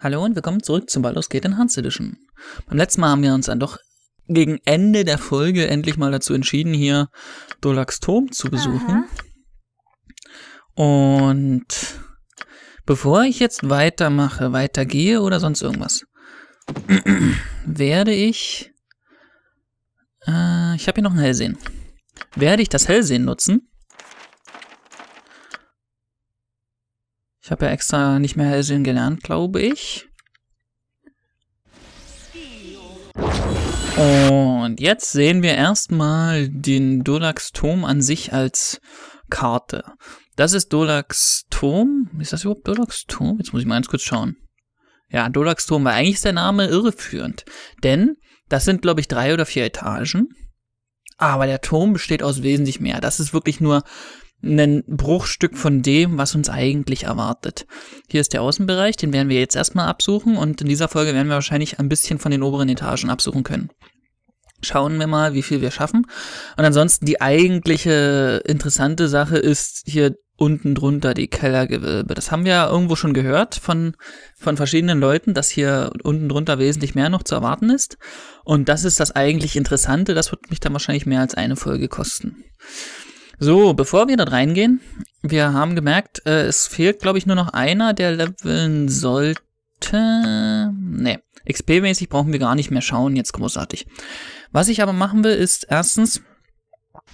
Hallo und willkommen zurück zum Ballos geht in Hans Edition. Beim letzten Mal haben wir uns dann doch gegen Ende der Folge endlich mal dazu entschieden, hier Durlags Turm zu besuchen. Aha. Und bevor ich jetzt weitergehe oder sonst irgendwas, werde ich... ich habe hier noch ein Hellsehen. Werde ich das Hellsehen nutzen? Ich habe ja extra nicht mehr Hellsehen gelernt, glaube ich. Und jetzt sehen wir erstmal den Durlags Turm an sich als Karte. Das ist Durlags Turm. Ist das überhaupt Durlags Turm? Jetzt muss ich mal ganz kurz schauen. Ja, Durlags Turm, weil eigentlich ist der Name irreführend. Denn das sind, glaube ich, 3 oder 4 Etagen. Aber der Turm besteht aus wesentlich mehr. Das ist wirklich nur ein Bruchstück von dem, was uns eigentlich erwartet. Hier ist der Außenbereich, den werden wir jetzt erstmal absuchen und in dieser Folge werden wir wahrscheinlich ein bisschen von den oberen Etagen absuchen können. Schauen wir mal, wie viel wir schaffen. Und ansonsten die eigentliche interessante Sache ist hier unten drunter die Kellergewölbe. Das haben wir ja irgendwo schon gehört von verschiedenen Leuten, dass hier unten drunter wesentlich mehr noch zu erwarten ist. Und das ist das eigentlich Interessante, das wird mich dann wahrscheinlich mehr als eine Folge kosten. So, bevor wir da reingehen, wir haben gemerkt, es fehlt, glaube ich, nur noch einer, der leveln sollte. Ne, XP-mäßig brauchen wir gar nicht mehr schauen, jetzt großartig. Was ich aber machen will, ist erstens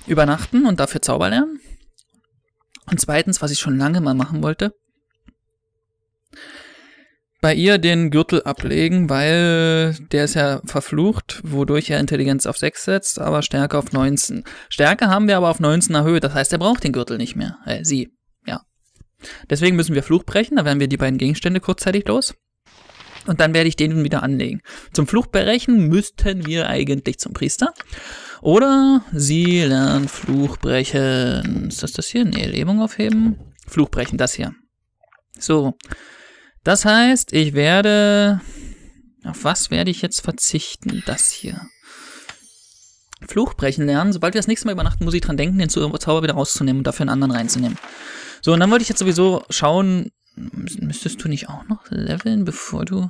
übernachten und dafür Zauber lernen. Und zweitens, was ich schon lange mal machen wollte, bei ihr den Gürtel ablegen, weil der ist ja verflucht, wodurch er Intelligenz auf 6 setzt, aber Stärke auf 19. Stärke haben wir aber auf 19 erhöht, das heißt, er braucht den Gürtel nicht mehr. Sie, ja. Deswegen müssen wir Fluch brechen, da werden wir die beiden Gegenstände kurzzeitig los. Und dann werde ich den wieder anlegen. Zum Fluch brechen müssten wir eigentlich zum Priester. Oder sie lernt Fluch brechen. Ist das hier? Nee, Lähmung aufheben. Fluch brechen, das hier. So. Das heißt, ich werde... Auf was werde ich jetzt verzichten? Das hier. Fluch brechen lernen. Sobald wir das nächste Mal übernachten, muss ich dran denken, den Zauber wieder rauszunehmen und dafür einen anderen reinzunehmen. So, und dann wollte ich jetzt sowieso schauen... Müsstest du nicht auch noch leveln, bevor du...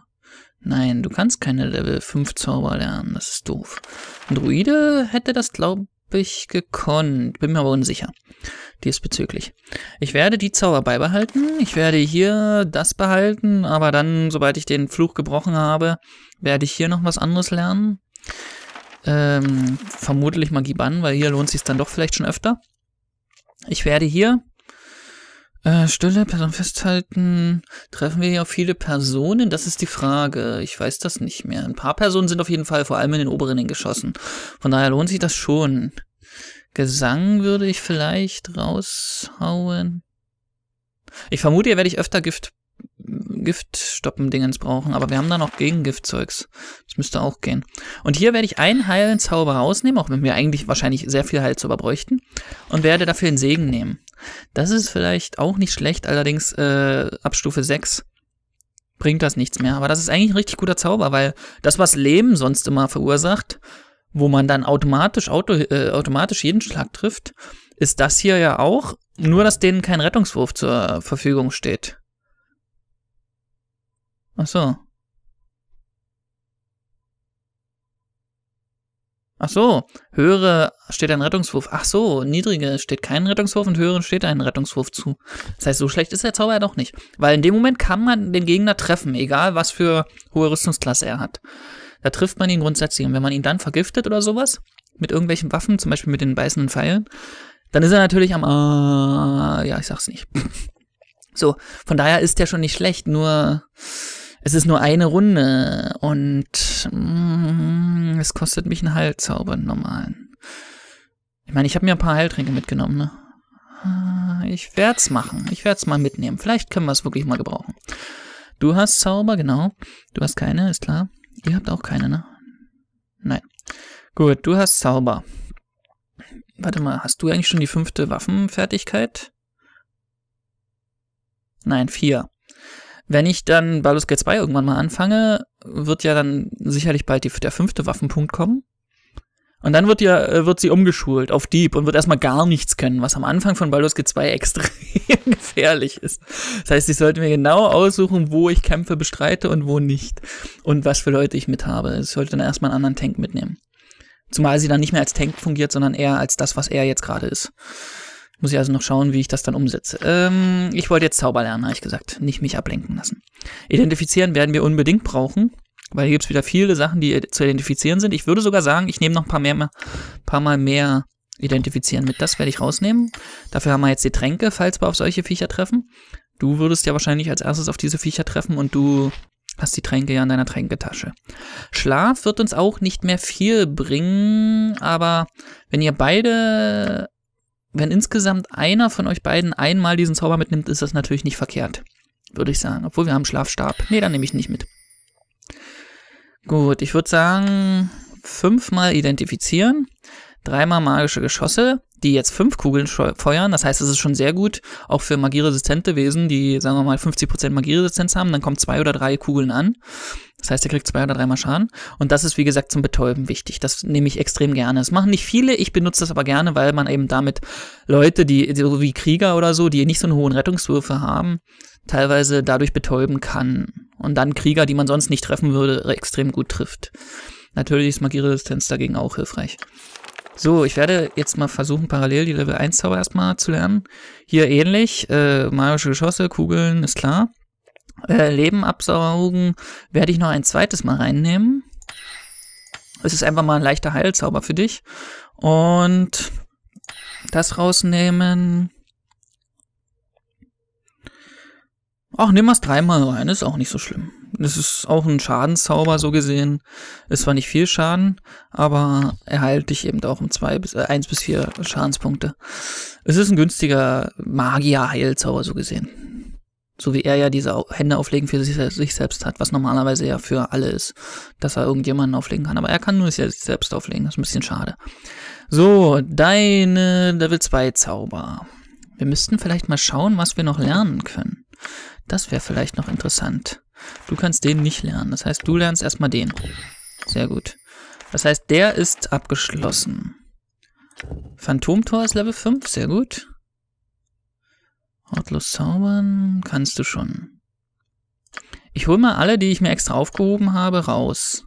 Nein, du kannst keine Level 5 Zauber lernen. Das ist doof. Ein Druide hätte das, glaube ich, gekonnt. Bin mir aber unsicher. Diesbezüglich. Ich werde die Zauber beibehalten. Ich werde hier das behalten, aber dann, sobald ich den Fluch gebrochen habe, werde ich hier noch was anderes lernen. Vermutlich Magie bannen, weil hier lohnt es sich dann doch vielleicht schon öfter. Ich werde hier Stille, Person festhalten. Treffen wir hier auf viele Personen? Das ist die Frage. Ich weiß das nicht mehr. Ein paar Personen sind auf jeden Fall vor allem in den oberen geschossen. Von daher lohnt sich das schon. Gesang würde ich vielleicht raushauen. Ich vermute, hier werde ich öfter Giftstoppen-Dingens brauchen, aber wir haben da noch Gegengiftzeugs. Das müsste auch gehen. Und hier werde ich einen Heilzauber rausnehmen, auch wenn wir eigentlich wahrscheinlich sehr viel Heilzauber bräuchten, und werde dafür den Segen nehmen. Das ist vielleicht auch nicht schlecht, allerdings ab Stufe 6 bringt das nichts mehr. Aber das ist eigentlich ein richtig guter Zauber, weil das, was Leben sonst immer verursacht, wo man dann automatisch jeden Schlag trifft, ist das hier ja auch, nur dass denen kein Rettungswurf zur Verfügung steht. Ach so, höhere steht ein Rettungswurf. Ach so, niedrige steht kein Rettungswurf und höhere steht ein Rettungswurf zu. Das heißt, so schlecht ist der Zauber ja doch nicht. Weil in dem Moment kann man den Gegner treffen, egal was für hohe Rüstungsklasse er hat. Da trifft man ihn grundsätzlich. Und wenn man ihn dann vergiftet oder sowas, mit irgendwelchen Waffen, zum Beispiel mit den beißenden Pfeilen, dann ist er natürlich am... ja, ich sag's nicht. So, von daher ist der schon nicht schlecht, nur... Es ist nur eine Runde und es kostet mich einen Heilzauber, einen normalen. Ich meine, ich habe mir ein paar Heiltränke mitgenommen, ne? Ich werde es machen. Ich werde es mal mitnehmen. Vielleicht können wir es wirklich mal gebrauchen. Du hast Zauber, genau. Du hast keine, ist klar. Ihr habt auch keine, ne? Nein. Gut, du hast Zauber. Warte mal, hast du eigentlich schon die 5. Waffenfertigkeit? Nein, 4. Wenn ich dann Baldur's Gate 2 irgendwann mal anfange, wird ja dann sicherlich bald der 5. Waffenpunkt kommen. Und dann wird sie umgeschult auf Dieb und wird erstmal gar nichts können, was am Anfang von Baldur's Gate 2 extrem gefährlich ist. Das heißt, ich sollte mir genau aussuchen, wo ich Kämpfe bestreite und wo nicht. Und was für Leute ich mit habe. Ich sollte dann erstmal einen anderen Tank mitnehmen. Zumal sie dann nicht mehr als Tank fungiert, sondern eher als das, was er jetzt gerade ist. Muss ich also noch schauen, wie ich das dann umsetze. Ich wollte jetzt Zauber lernen, habe ich gesagt. Nicht mich ablenken lassen. Identifizieren werden wir unbedingt brauchen, weil hier gibt es wieder viele Sachen, die zu identifizieren sind. Ich würde sogar sagen, ich nehme noch ein paar Mal mehr identifizieren mit. Das werde ich rausnehmen. Dafür haben wir jetzt die Tränke, falls wir auf solche Viecher treffen. Du würdest ja wahrscheinlich als erstes auf diese Viecher treffen und du hast die Tränke ja in deiner Tränketasche. Schlaf wird uns auch nicht mehr viel bringen, aber wenn ihr beide... Wenn insgesamt einer von euch beiden einmal diesen Zauber mitnimmt, ist das natürlich nicht verkehrt, würde ich sagen. Obwohl wir haben Schlafstab. Nee, dann nehme ich nicht mit. Gut, ich würde sagen, 5-mal identifizieren, 3-mal magische Geschosse, die jetzt 5 Kugeln feuern. Das heißt, es ist schon sehr gut, auch für magieresistente Wesen, die, sagen wir mal, 50% Magieresistenz haben. Dann kommen 2 oder 3 Kugeln an. Das heißt, ihr kriegt 2 oder 3-mal Schaden. Und das ist, wie gesagt, zum Betäuben wichtig. Das nehme ich extrem gerne. Das machen nicht viele, ich benutze das aber gerne, weil man eben damit Leute, die so wie Krieger oder so, die nicht so einen hohen Rettungswürfe haben, teilweise dadurch betäuben kann. Und dann Krieger, die man sonst nicht treffen würde, extrem gut trifft. Natürlich ist Magieresistenz dagegen auch hilfreich. So, ich werde jetzt mal versuchen, parallel die Level 1 Zauber erstmal zu lernen. Hier ähnlich, magische Geschosse, Kugeln, ist klar. Leben absaugen werde ich noch ein zweites Mal reinnehmen. Es ist einfach mal ein leichter Heilzauber für dich. Und das rausnehmen. Ach, nimm das 3-mal rein, ist auch nicht so schlimm. Das ist auch ein Schadenszauber, so gesehen. Ist zwar nicht viel Schaden, aber er heilt dich eben auch um 1 bis 4 Schadenspunkte. Es ist ein günstiger Magier-Heilzauber, so gesehen. So wie er ja diese Hände auflegen für sich selbst hat, was normalerweise ja für alle ist, dass er irgendjemanden auflegen kann. Aber er kann nur sich selbst auflegen, das ist ein bisschen schade. So, deine Level 2 Zauber. Wir müssten vielleicht mal schauen, was wir noch lernen können. Das wäre vielleicht noch interessant. Du kannst den nicht lernen. Das heißt, du lernst erstmal den. Sehr gut. Das heißt, der ist abgeschlossen. Phantomtor ist Level 5. Sehr gut. Ortlos zaubern kannst du schon. Ich hole mal alle, die ich mir extra aufgehoben habe, raus.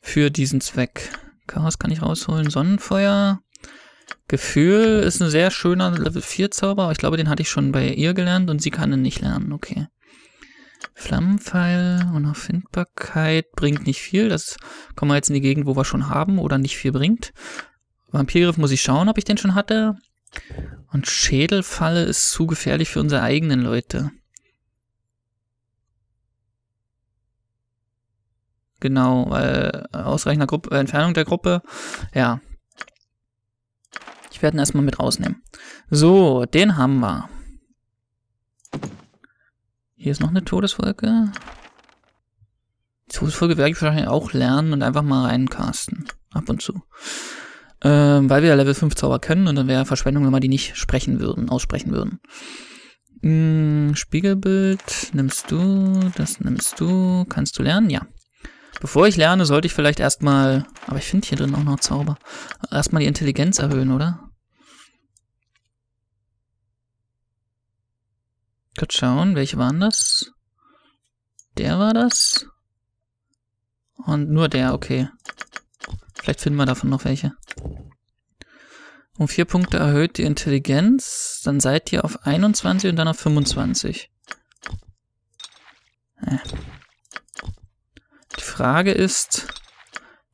Für diesen Zweck. Chaos kann ich rausholen. Sonnenfeuer. Gefühl ist ein sehr schöner Level 4 Zauber. Aber ich glaube, den hatte ich schon bei ihr gelernt und sie kann ihn nicht lernen. Okay. Flammenpfeil, Unauffindbarkeit bringt nicht viel. Das kommen wir jetzt in die Gegend, wo wir schon haben oder nicht viel bringt. Vampirgriff muss ich schauen, ob ich den schon hatte. Und Schädelfalle ist zu gefährlich für unsere eigenen Leute. Genau, weil ausreichender Entfernung der Gruppe. Ja. Ich werde ihn erstmal mit rausnehmen. So, den haben wir. Hier ist noch eine Todeswolke. Die Todeswolke werde ich wahrscheinlich auch lernen und einfach mal reincasten. Ab und zu. Weil wir ja Level 5 Zauber können und dann wäre Verschwendung, wenn wir die nicht aussprechen würden. Spiegelbild nimmst du, das nimmst du. Kannst du lernen? Ja. Bevor ich lerne, sollte ich vielleicht erstmal, aber ich finde hier drin auch noch Zauber, erstmal die Intelligenz erhöhen, oder? Kurz schauen, welche waren das? Der war das. Und nur der, okay. Vielleicht finden wir davon noch welche. Um 4 Punkte erhöht die Intelligenz. Dann seid ihr auf 21 und dann auf 25. Die Frage ist,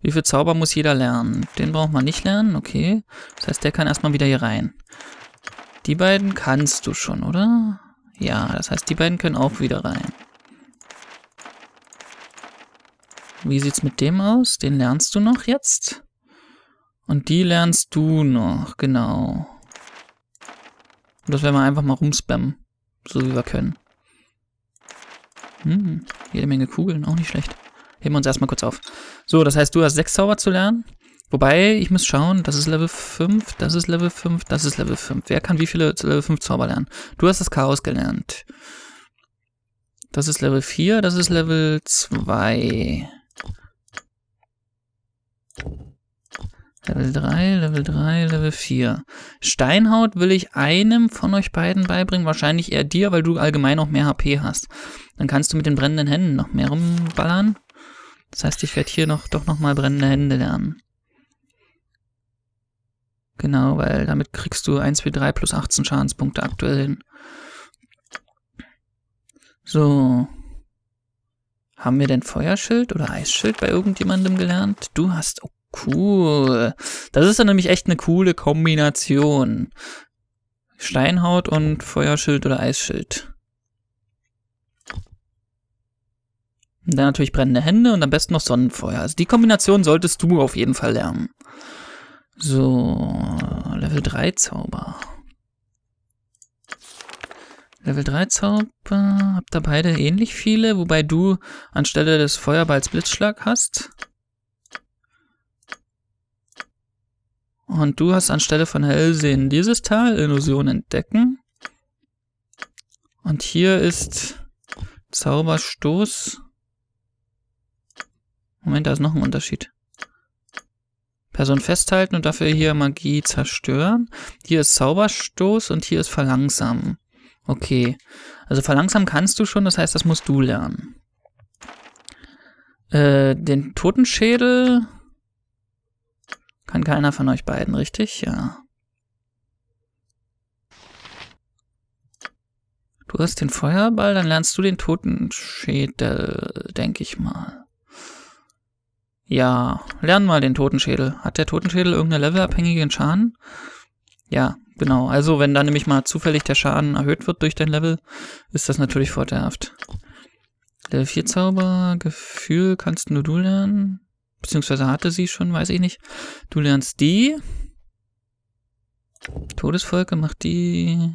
wie viel Zauber muss jeder lernen? Den braucht man nicht lernen, okay. Das heißt, der kann erstmal wieder hier rein. Die beiden kannst du schon, oder? Ja, das heißt, die beiden können auch wieder rein. Wie sieht's mit dem aus? Den lernst du noch jetzt. Und die lernst du noch, genau. Und das werden wir einfach mal rumspammen. So wie wir können. Jede Menge Kugeln, auch nicht schlecht. Heben wir uns erstmal kurz auf. So, das heißt, du hast 6 Zauber zu lernen. Wobei, ich muss schauen, das ist Level 5, das ist Level 5, das ist Level 5. Wer kann wie viele Level 5 Zauber lernen? Du hast das Chaos gelernt. Das ist Level 4, das ist Level 2. Level 3, Level 3, Level 4. Steinhaut will ich einem von euch beiden beibringen. Wahrscheinlich eher dir, weil du allgemein auch mehr HP hast. Dann kannst du mit den brennenden Händen noch mehr rumballern. Das heißt, ich werde hier doch nochmal brennende Hände lernen. Genau, weil damit kriegst du 1W3 plus 18 Schadenspunkte aktuell hin. So. Haben wir denn Feuerschild oder Eisschild bei irgendjemandem gelernt? Du hast... Oh, cool. Das ist dann nämlich echt eine coole Kombination. Steinhaut und Feuerschild oder Eisschild. Und dann natürlich brennende Hände und am besten noch Sonnenfeuer. Also die Kombination solltest du auf jeden Fall lernen. So, Level 3 Zauber. Level 3 Zauber, habt da beide ähnlich viele, wobei du anstelle des Feuerballs Blitzschlag hast. Und du hast anstelle von Hellsehen dieses Tal, Illusion entdecken. Und hier ist Zauberstoß. Moment, da ist noch ein Unterschied. Person festhalten und dafür hier Magie zerstören. Hier ist Zauberstoß und hier ist Verlangsamen. Okay, also verlangsamen kannst du schon, das heißt, das musst du lernen. Den Totenschädel kann keiner von euch beiden, richtig? Ja. Du hast den Feuerball, dann lernst du den Totenschädel, denke ich mal. Ja, lern mal den Totenschädel. Hat der Totenschädel irgendeine levelabhängigen Schaden? Ja. Genau, also wenn da nämlich mal zufällig der Schaden erhöht wird durch dein Level, ist das natürlich vorteilhaft. Level 4 Zauber, Gefühl kannst nur du lernen. Beziehungsweise hatte sie schon, weiß ich nicht. Du lernst die. Todesfolge macht die.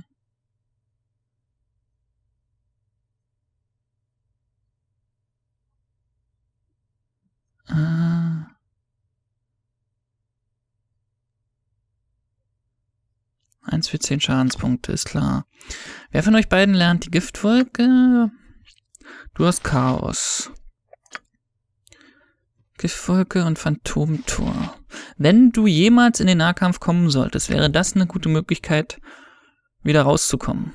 Für 10 Schadenspunkte, ist klar. Wer von euch beiden lernt die Giftwolke? Du hast Chaos. Giftwolke und Phantomtor. Wenn du jemals in den Nahkampf kommen solltest, wäre das eine gute Möglichkeit, wieder rauszukommen.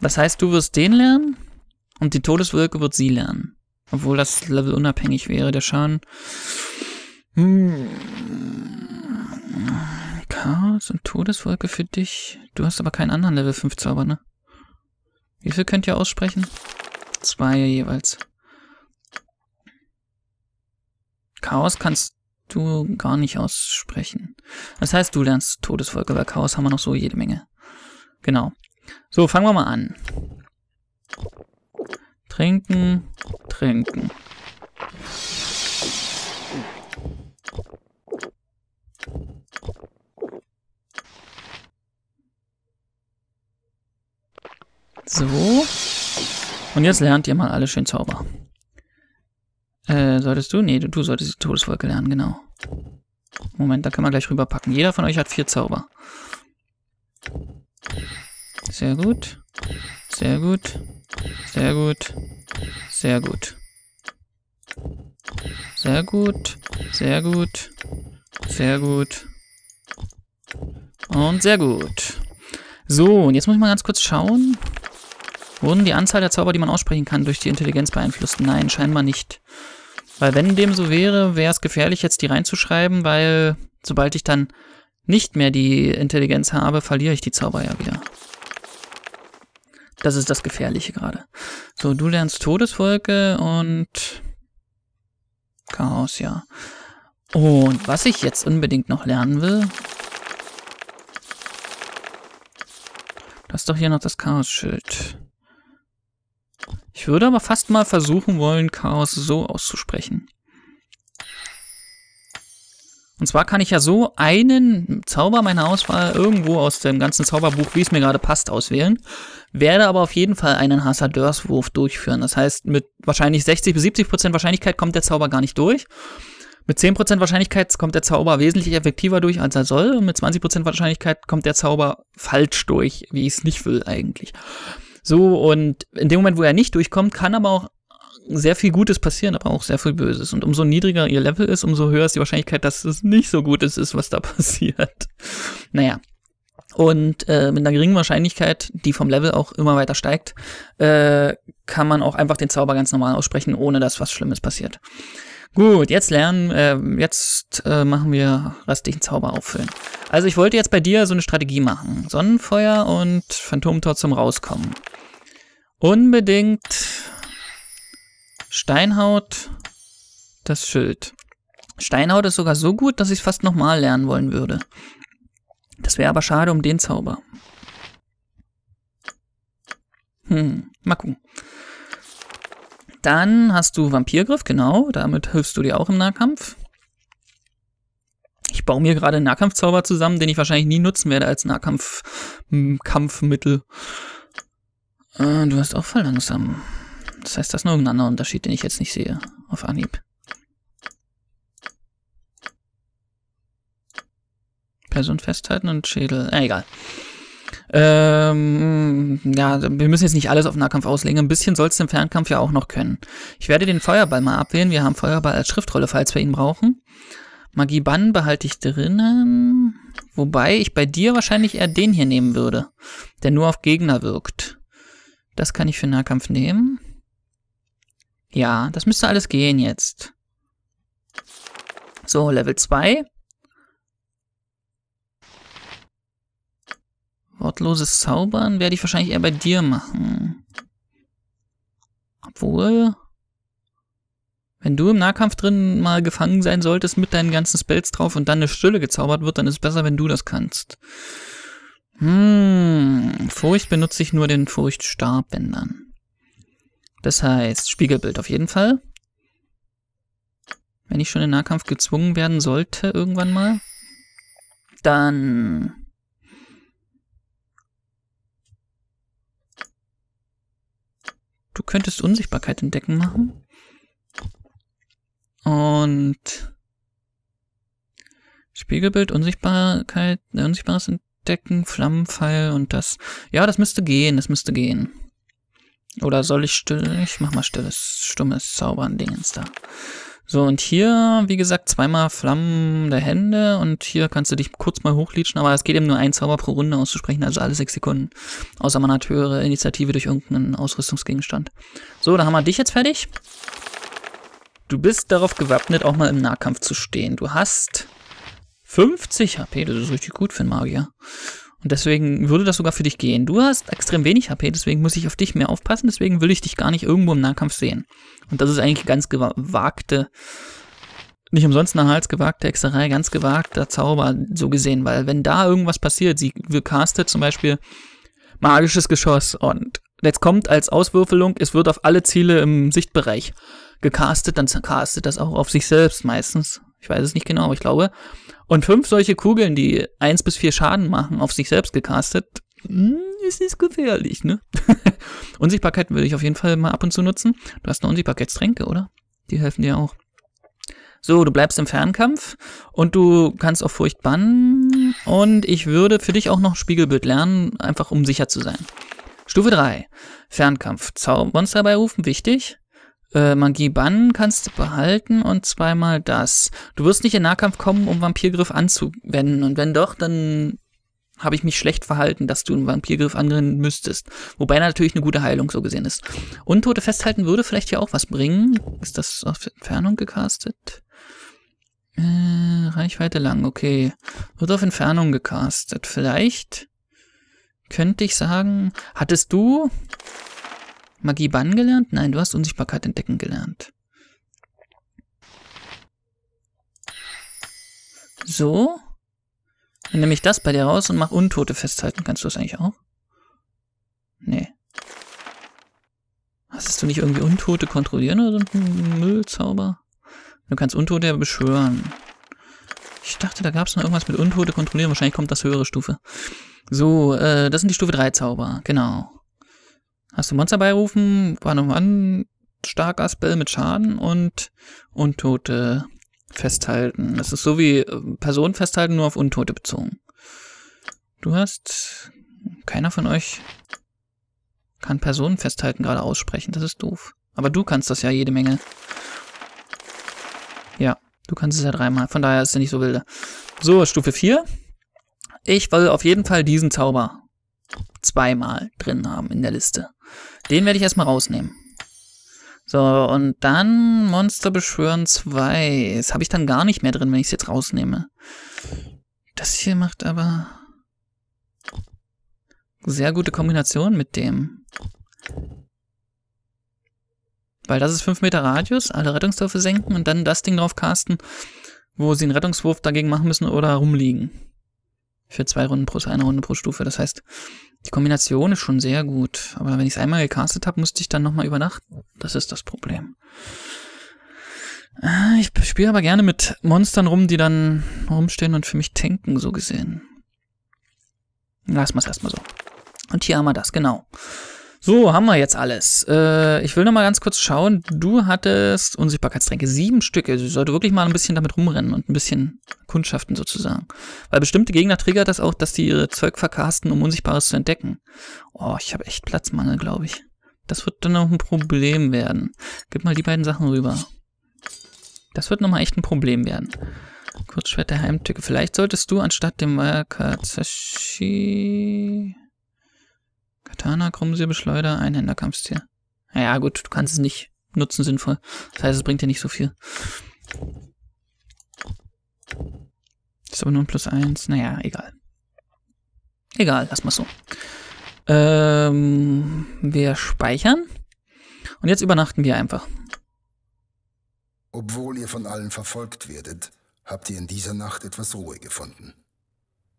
Das heißt, du wirst den lernen? Und die Todeswolke wird sie lernen. Obwohl das Level unabhängig wäre, der Schaden. Chaos und Todeswolke für dich. Du hast aber keinen anderen Level 5 Zauber, ne? Wie viel könnt ihr aussprechen? 2 jeweils. Chaos kannst du gar nicht aussprechen. Das heißt, du lernst Todeswolke, weil Chaos haben wir noch so jede Menge. Genau. So, fangen wir mal an. Trinken, trinken. So. Und jetzt lernt ihr mal alle schön Zauber. Solltest du? Nee, du solltest die Todeswolke lernen, genau. Moment, da kann man gleich rüberpacken. Jeder von euch hat 4 Zauber. Sehr gut. Sehr gut. Sehr gut. Sehr gut. Sehr gut. Sehr gut. Sehr gut. Und sehr gut. So, und jetzt muss ich mal ganz kurz schauen. Wurden die Anzahl der Zauber, die man aussprechen kann, durch die Intelligenz beeinflusst? Nein, scheinbar nicht. Weil wenn dem so wäre, wäre es gefährlich, jetzt die reinzuschreiben, weil sobald ich dann nicht mehr die Intelligenz habe, verliere ich die Zauber ja wieder. Das ist das Gefährliche gerade. So, du lernst Todeswolke und Chaos, ja. Und was ich jetzt unbedingt noch lernen will, das ist doch hier noch das Chaos-Schild. Ich würde aber fast mal versuchen wollen, Chaos so auszusprechen. Und zwar kann ich ja so einen Zauber meiner Auswahl irgendwo aus dem ganzen Zauberbuch, wie es mir gerade passt, auswählen. Werde aber auf jeden Fall einen Hasardeurswurf durchführen. Das heißt, mit wahrscheinlich 60 bis 70% Wahrscheinlichkeit kommt der Zauber gar nicht durch. Mit 10% Wahrscheinlichkeit kommt der Zauber wesentlich effektiver durch, als er soll. Und mit 20% Wahrscheinlichkeit kommt der Zauber falsch durch, wie ich es nicht will eigentlich. So, und in dem Moment, wo er nicht durchkommt, kann aber auch sehr viel Gutes passieren, aber auch sehr viel Böses. Und umso niedriger ihr Level ist, umso höher ist die Wahrscheinlichkeit, dass es nicht so Gutes ist, was da passiert. Naja. Und mit einer geringen Wahrscheinlichkeit, die vom Level auch immer weiter steigt, kann man auch einfach den Zauber ganz normal aussprechen, ohne dass was Schlimmes passiert. Gut, jetzt lernen, machen wir restlichen Zauber auffüllen. Also ich wollte jetzt bei dir so eine Strategie machen. Sonnenfeuer und Phantomtor zum Rauskommen. Unbedingt Steinhaut, das Schild. Steinhaut ist sogar so gut, dass ich es fast nochmal lernen wollen würde. Das wäre aber schade um den Zauber. Mal gucken. Dann hast du Vampirgriff, genau. Damit hilfst du dir auch im Nahkampf. Ich baue mir gerade einen Nahkampfzauber zusammen, den ich wahrscheinlich nie nutzen werde als Nahkampfmittel. Du hast auch verlangsamen. Das heißt, das ist noch ein anderer Unterschied, den ich jetzt nicht sehe auf Anhieb. Person festhalten und Schädel. Egal. Ja, wir müssen jetzt nicht alles auf Nahkampf auslegen. Ein bisschen sollst du im Fernkampf ja auch noch können. Ich werde den Feuerball mal abwählen. Wir haben Feuerball als Schriftrolle, falls wir ihn brauchen. Magiebann behalte ich drinnen. Wobei ich bei dir wahrscheinlich eher den hier nehmen würde, der nur auf Gegner wirkt. Das kann ich für Nahkampf nehmen. Ja, das müsste alles gehen jetzt. So, Level 2. Wortloses Zaubern werde ich wahrscheinlich eher bei dir machen. Obwohl, wenn du im Nahkampf drin mal gefangen sein solltest mit deinen ganzen Spells drauf und dann eine Stille gezaubert wird, dann ist es besser, wenn du das kannst. Furcht benutze ich nur den Furchtstab, wenn dann. Das heißt, Spiegelbild auf jeden Fall. Wenn ich schon in Nahkampf gezwungen werden sollte irgendwann mal, dann... Du könntest Unsichtbarkeit entdecken machen. Und Spiegelbild, Unsichtbarkeit, unsichtbares Entdecken, Flammenpfeil und das. Ja, das müsste gehen, das müsste gehen. Oder soll ich still? Ich mach mal stilles, stummes Zaubern-Dingens da. So, und hier, wie gesagt, zweimal Flammen der Hände und hier kannst du dich kurz mal hochleatschen, aber es geht eben nur ein Zauber pro Runde auszusprechen, also alle 6 Sekunden. Außer man hat höhere Initiative durch irgendeinen Ausrüstungsgegenstand. So, da haben wir dich jetzt fertig. Du bist darauf gewappnet, auch mal im Nahkampf zu stehen. Du hast 50 HP, das ist richtig gut für einen Magier. Und deswegen würde das sogar für dich gehen. Du hast extrem wenig HP, deswegen muss ich auf dich mehr aufpassen, deswegen will ich dich gar nicht irgendwo im Nahkampf sehen. Und das ist eigentlich ganz gewagte, nicht umsonst nach Hals gewagte Hexerei, ganz gewagter Zauber, so gesehen. Weil wenn da irgendwas passiert, sie castet zum Beispiel magisches Geschoss und jetzt kommt als Auswürfelung, es wird auf alle Ziele im Sichtbereich gecastet, dann castet das auch auf sich selbst meistens. Ich weiß es nicht genau, aber ich glaube... Und 5 solche Kugeln, die 1 bis 4 Schaden machen, auf sich selbst gecastet, ist gefährlich, ne? Unsichtbarkeit würde ich auf jeden Fall mal ab und zu nutzen. Du hast eine Unsichtbarkeitstränke, oder? Die helfen dir auch. So, du bleibst im Fernkampf und du kannst auch Furcht bannen. Und ich würde für dich auch noch Spiegelbild lernen, einfach um sicher zu sein. Stufe 3. Fernkampf. Monster beirufen, wichtig. Magie bannen kannst du behalten und zweimal das. Du wirst nicht in Nahkampf kommen, um Vampirgriff anzuwenden. Und wenn doch, dann habe ich mich schlecht verhalten, dass du einen Vampirgriff anwenden müsstest. Wobei natürlich eine gute Heilung so gesehen ist. Untote festhalten würde vielleicht hier auch was bringen. Ist das auf Entfernung gecastet? Reichweite lang, okay. Wird auf Entfernung gecastet. Vielleicht könnte ich sagen, hattest du... Magie bannen gelernt? Nein, du hast Unsichtbarkeit entdecken gelernt. So. Dann nehme ich das bei dir raus und mache Untote festhalten. Kannst du das eigentlich auch? Nee. Hast du nicht irgendwie Untote kontrollieren oder so einen Müllzauber? Du kannst Untote ja beschwören. Ich dachte, da gab es noch irgendwas mit Untote kontrollieren. Wahrscheinlich kommt das höhere Stufe. So, das sind die Stufe 3 Zauber. Genau. Hast du Monster beirufen, war nochmal ein starker Spell mit Schaden und Untote Festhalten. Das ist so wie Personen festhalten, nur auf Untote bezogen. Du hast... Keiner von euch kann Personen festhalten gerade aussprechen. Das ist doof. Aber du kannst das ja jede Menge. Ja, du kannst es ja dreimal. Von daher ist es nicht so wilde. So, Stufe 4. Ich will auf jeden Fall diesen Zauber zweimal drin haben in der Liste. Den werde ich erstmal rausnehmen. So, und dann Monster beschwören 2. Das habe ich dann gar nicht mehr drin, wenn ich es jetzt rausnehme. Das hier macht aber... Sehr gute Kombination mit dem. Weil das ist 5 Meter Radius, alle Rettungswürfe senken und dann das Ding drauf casten, wo sie einen Rettungswurf dagegen machen müssen oder rumliegen. Für 2 Runden plus eine Runde pro Stufe. Das heißt, die Kombination ist schon sehr gut. Aber wenn ich es einmal gecastet habe, musste ich dann nochmal übernachten. Das ist das Problem. Ich spiele aber gerne mit Monstern rum, die dann rumstehen und für mich tanken, so gesehen. Lassen wir es erstmal so. Und hier haben wir das, genau. So, haben wir jetzt alles. Ich will nochmal ganz kurz schauen. Du hattest Unsichtbarkeitstränke. 7 Stück. Also ich sollte wirklich mal ein bisschen damit rumrennen und ein bisschen kundschaften sozusagen. Weil bestimmte Gegner triggert das auch, dass die ihre Zeug verkasten, um Unsichtbares zu entdecken. Oh, ich habe echt Platzmangel, glaube ich. Das wird dann auch ein Problem werden. Gib mal die beiden Sachen rüber. Das wird nochmal echt ein Problem werden. Kurzschwert der Heimtücke. Vielleicht solltest du anstatt dem Wakatsushi... Katana, Krummsäbelschleuder, Einhänderkampfstier. Naja, gut, du kannst es nicht nutzen sinnvoll. Das heißt, es bringt dir nicht so viel. Ist aber nur ein +1. Naja, egal. Egal, lass mal so. Wir speichern. Und jetzt übernachten wir einfach. Obwohl ihr von allen verfolgt werdet, habt ihr in dieser Nacht etwas Ruhe gefunden.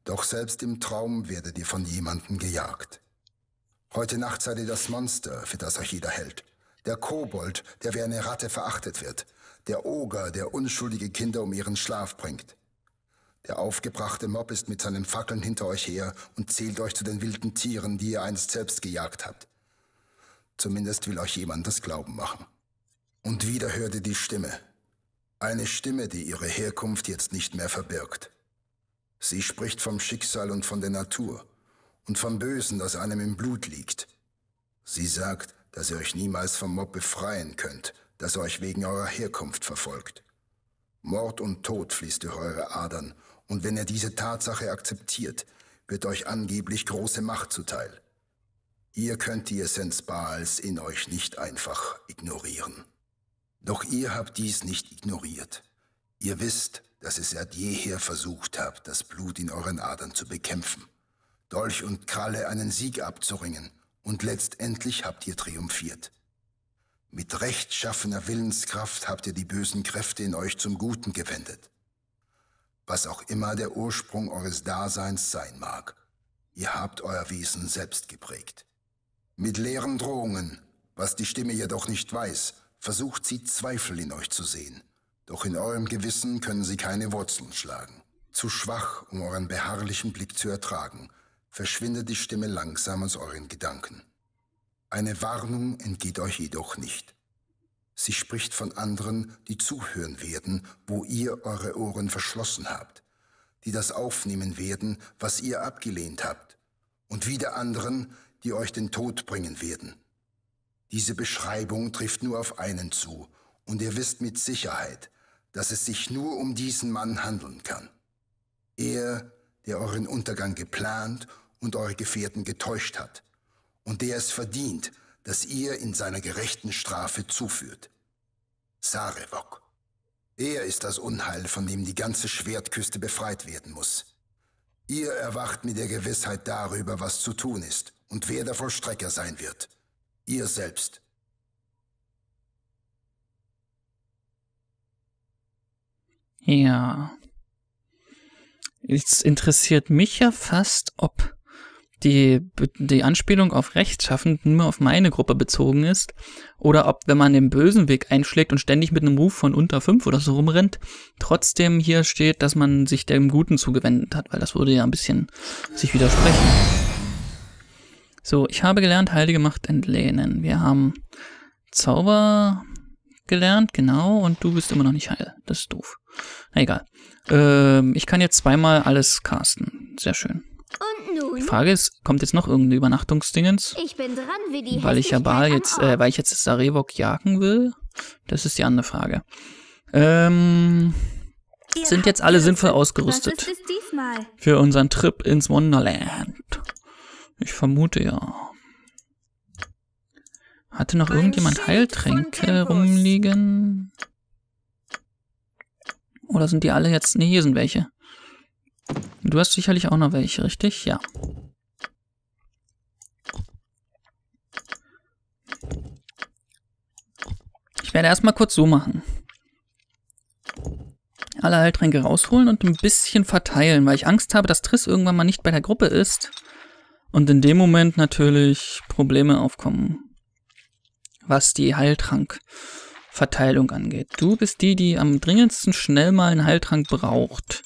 Doch selbst im Traum werdet ihr von jemandem gejagt. Heute Nacht seid ihr das Monster, für das euch jeder hält. Der Kobold, der wie eine Ratte verachtet wird. Der Oger, der unschuldige Kinder um ihren Schlaf bringt. Der aufgebrachte Mob ist mit seinen Fackeln hinter euch her und zählt euch zu den wilden Tieren, die ihr einst selbst gejagt habt. Zumindest will euch jemand das Glauben machen. Und wieder hört ihr die Stimme. Eine Stimme, die ihre Herkunft jetzt nicht mehr verbirgt. Sie spricht vom Schicksal und von der Natur. Und vom Bösen, das einem im Blut liegt. Sie sagt, dass ihr euch niemals vom Mob befreien könnt, dass er euch wegen eurer Herkunft verfolgt. Mord und Tod fließt durch eure Adern, und wenn ihr diese Tatsache akzeptiert, wird euch angeblich große Macht zuteil. Ihr könnt die Essenz Baals in euch nicht einfach ignorieren. Doch ihr habt dies nicht ignoriert. Ihr wisst, dass ihr seit jeher versucht habt, das Blut in euren Adern zu bekämpfen. Dolch und Kralle einen Sieg abzuringen, und letztendlich habt ihr triumphiert. Mit rechtschaffener Willenskraft habt ihr die bösen Kräfte in euch zum Guten gewendet. Was auch immer der Ursprung eures Daseins sein mag, ihr habt euer Wesen selbst geprägt. Mit leeren Drohungen, was die Stimme jedoch nicht weiß, versucht sie Zweifel in euch zu sehen. Doch in eurem Gewissen können sie keine Wurzeln schlagen. Zu schwach, um euren beharrlichen Blick zu ertragen, verschwindet die Stimme langsam aus euren Gedanken. Eine Warnung entgeht euch jedoch nicht. Sie spricht von anderen, die zuhören werden, wo ihr eure Ohren verschlossen habt, die das aufnehmen werden, was ihr abgelehnt habt, und wieder anderen, die euch den Tod bringen werden. Diese Beschreibung trifft nur auf einen zu, und ihr wisst mit Sicherheit, dass es sich nur um diesen Mann handeln kann. Er, der euren Untergang geplant und eure Gefährten getäuscht hat, und der es verdient, dass ihr in seiner gerechten Strafe zuführt. Sarevok. Er ist das Unheil, von dem die ganze Schwertküste befreit werden muss. Ihr erwacht mit der Gewissheit darüber, was zu tun ist und wer der Vollstrecker sein wird. Ihr selbst. Ja... Jetzt interessiert mich ja fast, ob die Anspielung auf Rechtschaffend nur auf meine Gruppe bezogen ist oder ob, wenn man den bösen Weg einschlägt und ständig mit einem Ruf von unter 5 oder so rumrennt, trotzdem hier steht, dass man sich dem Guten zugewendet hat, weil das würde ja ein bisschen sich widersprechen. So, ich habe gelernt, heilige Macht entlehnen. Wir haben Zauber gelernt, genau, und du bist immer noch nicht heil. Das ist doof. Na egal. Ich kann jetzt zweimal alles casten. Sehr schön. Und nun? Die Frage ist, kommt jetzt noch irgendeine Übernachtungsdingens? Ich bin dran, wie die weil ich jetzt das Sarevok jagen will? Das ist die andere Frage. Sind jetzt alle sinnvoll ausgerüstet für unseren Trip ins Wonderland? Ich vermute ja. Hatte noch irgendjemand Heiltränke rumliegen? Oder sind die alle jetzt? Ne, hier sind welche. Du hast sicherlich auch noch welche, richtig? Ja. Ich werde erstmal kurz so machen. Alle Heiltränke rausholen und ein bisschen verteilen, weil ich Angst habe, dass Triss irgendwann mal nicht bei der Gruppe ist und in dem Moment natürlich Probleme aufkommen, was die Heiltrankverteilung angeht. Du bist die, die am dringendsten schnell mal einen Heiltrank braucht.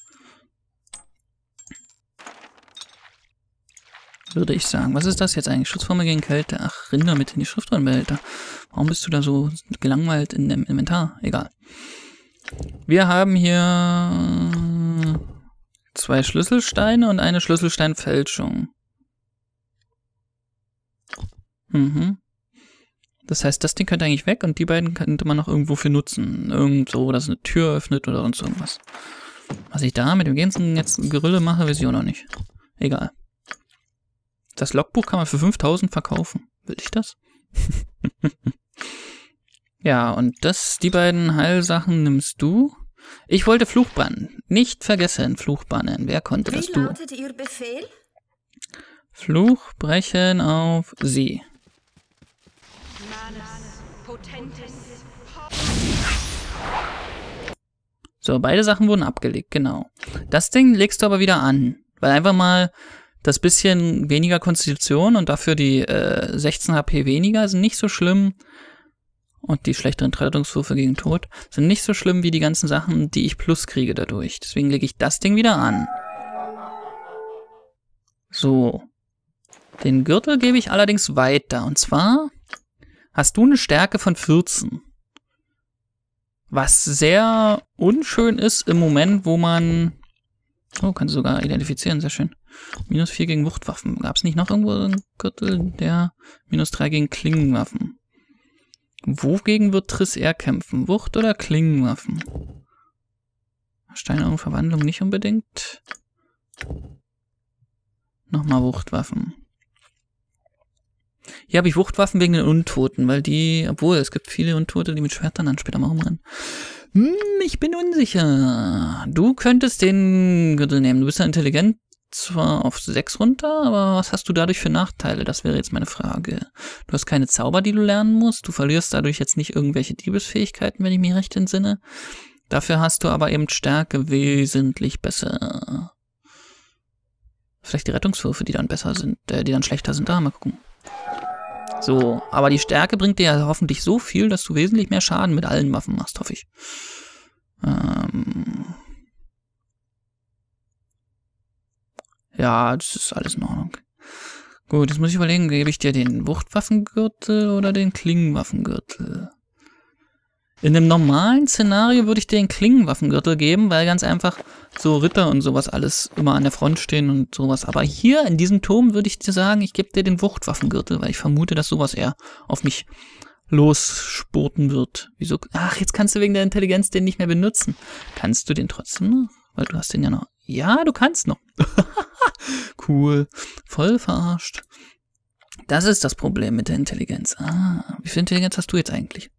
Würde ich sagen. Was ist das jetzt eigentlich? Schutzformel gegen Kälte. Ach, Rinder mit in die Schriftrollenbehälter. Warum bist du da so gelangweilt in dem Inventar? Egal. Wir haben hier 2 Schlüsselsteine und eine Schlüsselsteinfälschung. Mhm. Das heißt, das Ding könnte eigentlich weg und die beiden könnte man noch irgendwo für nutzen. Irgendwo, dass eine Tür öffnet oder sonst irgendwas. Was ich da mit dem ganzen jetzt Gerülle mache, weiß ich auch noch nicht. Egal. Das Logbuch kann man für 5000 verkaufen. Will ich das? Ja, und die beiden Heilsachen nimmst du. Ich wollte Fluchbannen. Nicht vergessen, Fluchbannen. Wer konnte das? Du. Wie lautet Ihr Befehl? Fluchbrechen auf sie. So, beide Sachen wurden abgelegt, genau. Das Ding legst du aber wieder an. Weil einfach mal das bisschen weniger Konstitution und dafür die 16 HP weniger sind nicht so schlimm. Und die schlechteren Rettungswürfe gegen Tod sind nicht so schlimm wie die ganzen Sachen, die ich plus kriege dadurch. Deswegen lege ich das Ding wieder an. So. Den Gürtel gebe ich allerdings weiter. Und zwar hast du eine Stärke von 14. Was sehr unschön ist im Moment, wo man... Oh, kannst du sogar identifizieren, sehr schön. Minus 4 gegen Wuchtwaffen. Gab es nicht noch irgendwo einen Gürtel, der... Minus 3 gegen Klingenwaffen. Wogegen wird Triss eher kämpfen? Wucht oder Klingenwaffen? Steinaugenverwandlung nicht unbedingt. Nochmal Wuchtwaffen. Hier habe ich Wuchtwaffen wegen den Untoten, weil die, obwohl es gibt viele Untote, die mit Schwertern dann später mal rumrennen. Ich bin unsicher. Du könntest den Gürtel nehmen. Du bist ja intelligent. Zwar auf 6 runter, aber was hast du dadurch für Nachteile? Das wäre jetzt meine Frage. Du hast keine Zauber, die du lernen musst. Du verlierst dadurch jetzt nicht irgendwelche Diebesfähigkeiten, wenn ich mich recht entsinne. Dafür hast du aber eben Stärke wesentlich besser. Vielleicht die Rettungswürfe, die dann besser sind, die dann schlechter sind. Da mal gucken. So, aber die Stärke bringt dir ja hoffentlich so viel, dass du wesentlich mehr Schaden mit allen Waffen machst, hoffe ich. Ja, das ist alles in Ordnung. Gut, jetzt muss ich überlegen, gebe ich dir den Wuchtwaffengürtel oder den Klingenwaffengürtel? In einem normalen Szenario würde ich dir den Klingenwaffengürtel geben, weil ganz einfach so Ritter und sowas alles immer an der Front stehen und sowas. Aber hier in diesem Turm würde ich dir sagen, ich gebe dir den Wuchtwaffengürtel, weil ich vermute, dass sowas eher auf mich losspurten wird. Wieso? Ach, jetzt kannst du wegen der Intelligenz den nicht mehr benutzen. Kannst du den trotzdem noch? Weil du hast den ja noch... Ja, du kannst noch. Cool. Voll verarscht. Das ist das Problem mit der Intelligenz. Ah, wie viel Intelligenz hast du jetzt eigentlich?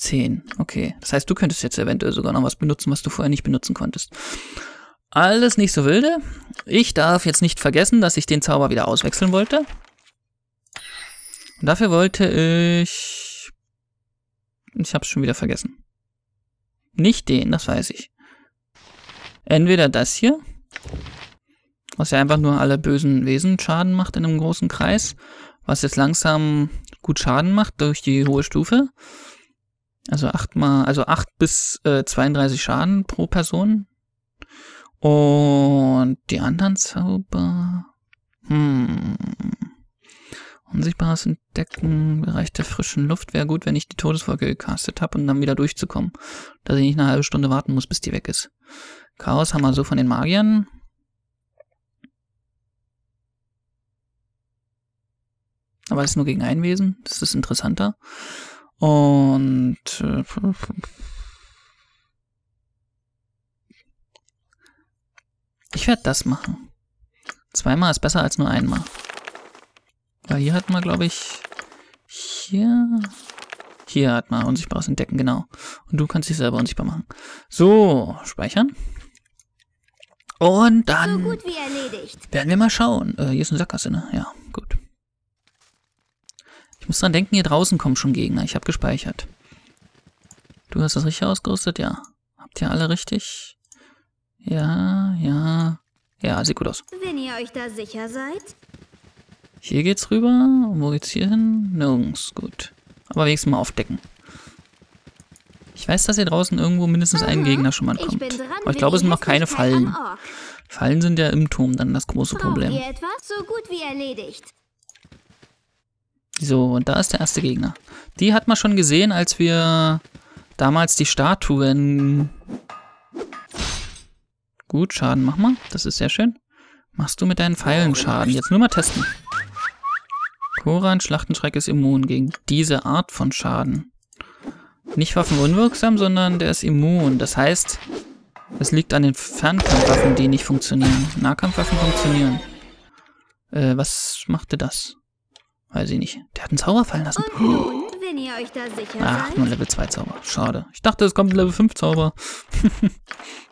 10. Okay. Das heißt, du könntest jetzt eventuell sogar noch was benutzen, was du vorher nicht benutzen konntest. Alles nicht so wilde. Ich darf jetzt nicht vergessen, dass ich den Zauber wieder auswechseln wollte. Und dafür wollte ich... Ich hab's schon wieder vergessen. Nicht den, das weiß ich. Entweder das hier, was ja einfach nur alle bösen Wesen Schaden macht in einem großen Kreis, was jetzt langsam gut Schaden macht durch die hohe Stufe. Also 8 bis 32 Schaden pro Person. Und die anderen Zauber. Unsichtbares Entdecken, Bereich der frischen Luft. Wäre gut, wenn ich die Todeswolke gecastet habe und dann wieder durchzukommen. Dass ich nicht eine halbe Stunde warten muss, bis die weg ist. Chaos haben wir so von den Magiern. Aber es ist nur gegen ein Wesen. Das ist interessanter. Und... ich werde das machen. Zweimal ist besser als nur einmal. Weil hier hat man, glaube ich... Hier hat man unsichtbares Entdecken, genau. Und du kannst dich selber unsichtbar machen. So, speichern. Und dann... so gut wie erledigt. Werden wir mal schauen. Hier ist eine Sackgasse, ne? Ja, gut. Ich muss dran denken, hier draußen kommen schon Gegner. Ich habe gespeichert. Du hast das richtig ausgerüstet? Ja. Habt ihr alle richtig... Ja, sieht gut aus. Wenn ihr euch da sicher seid. Hier geht's rüber. Und wo geht's hier hin? Nirgends. Gut. Aber wenigstens mal aufdecken. Ich weiß, dass hier draußen irgendwo mindestens einen Gegner schon mal kommt. Aber ich glaube, es sind noch keine Fallen. Fallen sind ja im Turm dann das große Problem. Braucht ihr etwas? So gut wie erledigt. So, und da ist der erste Gegner. Die hat man schon gesehen, als wir damals die Statuen... Gut, Schaden mach mal. Das ist sehr schön. Machst du mit deinen Pfeilen Schaden. Jetzt nur mal testen. Koran, Schlachtenschreck ist immun gegen diese Art von Schaden. Nicht waffenunwirksam, sondern der ist immun. Das heißt, es liegt an den Fernkampfwaffen, die nicht funktionieren. Nahkampfwaffen funktionieren. Was machte das? Weiß ich nicht. Der hat einen Zauber fallen lassen. Oh. Ach, nur Level 2 Zauber. Schade. Ich dachte, es kommt Level 5 Zauber.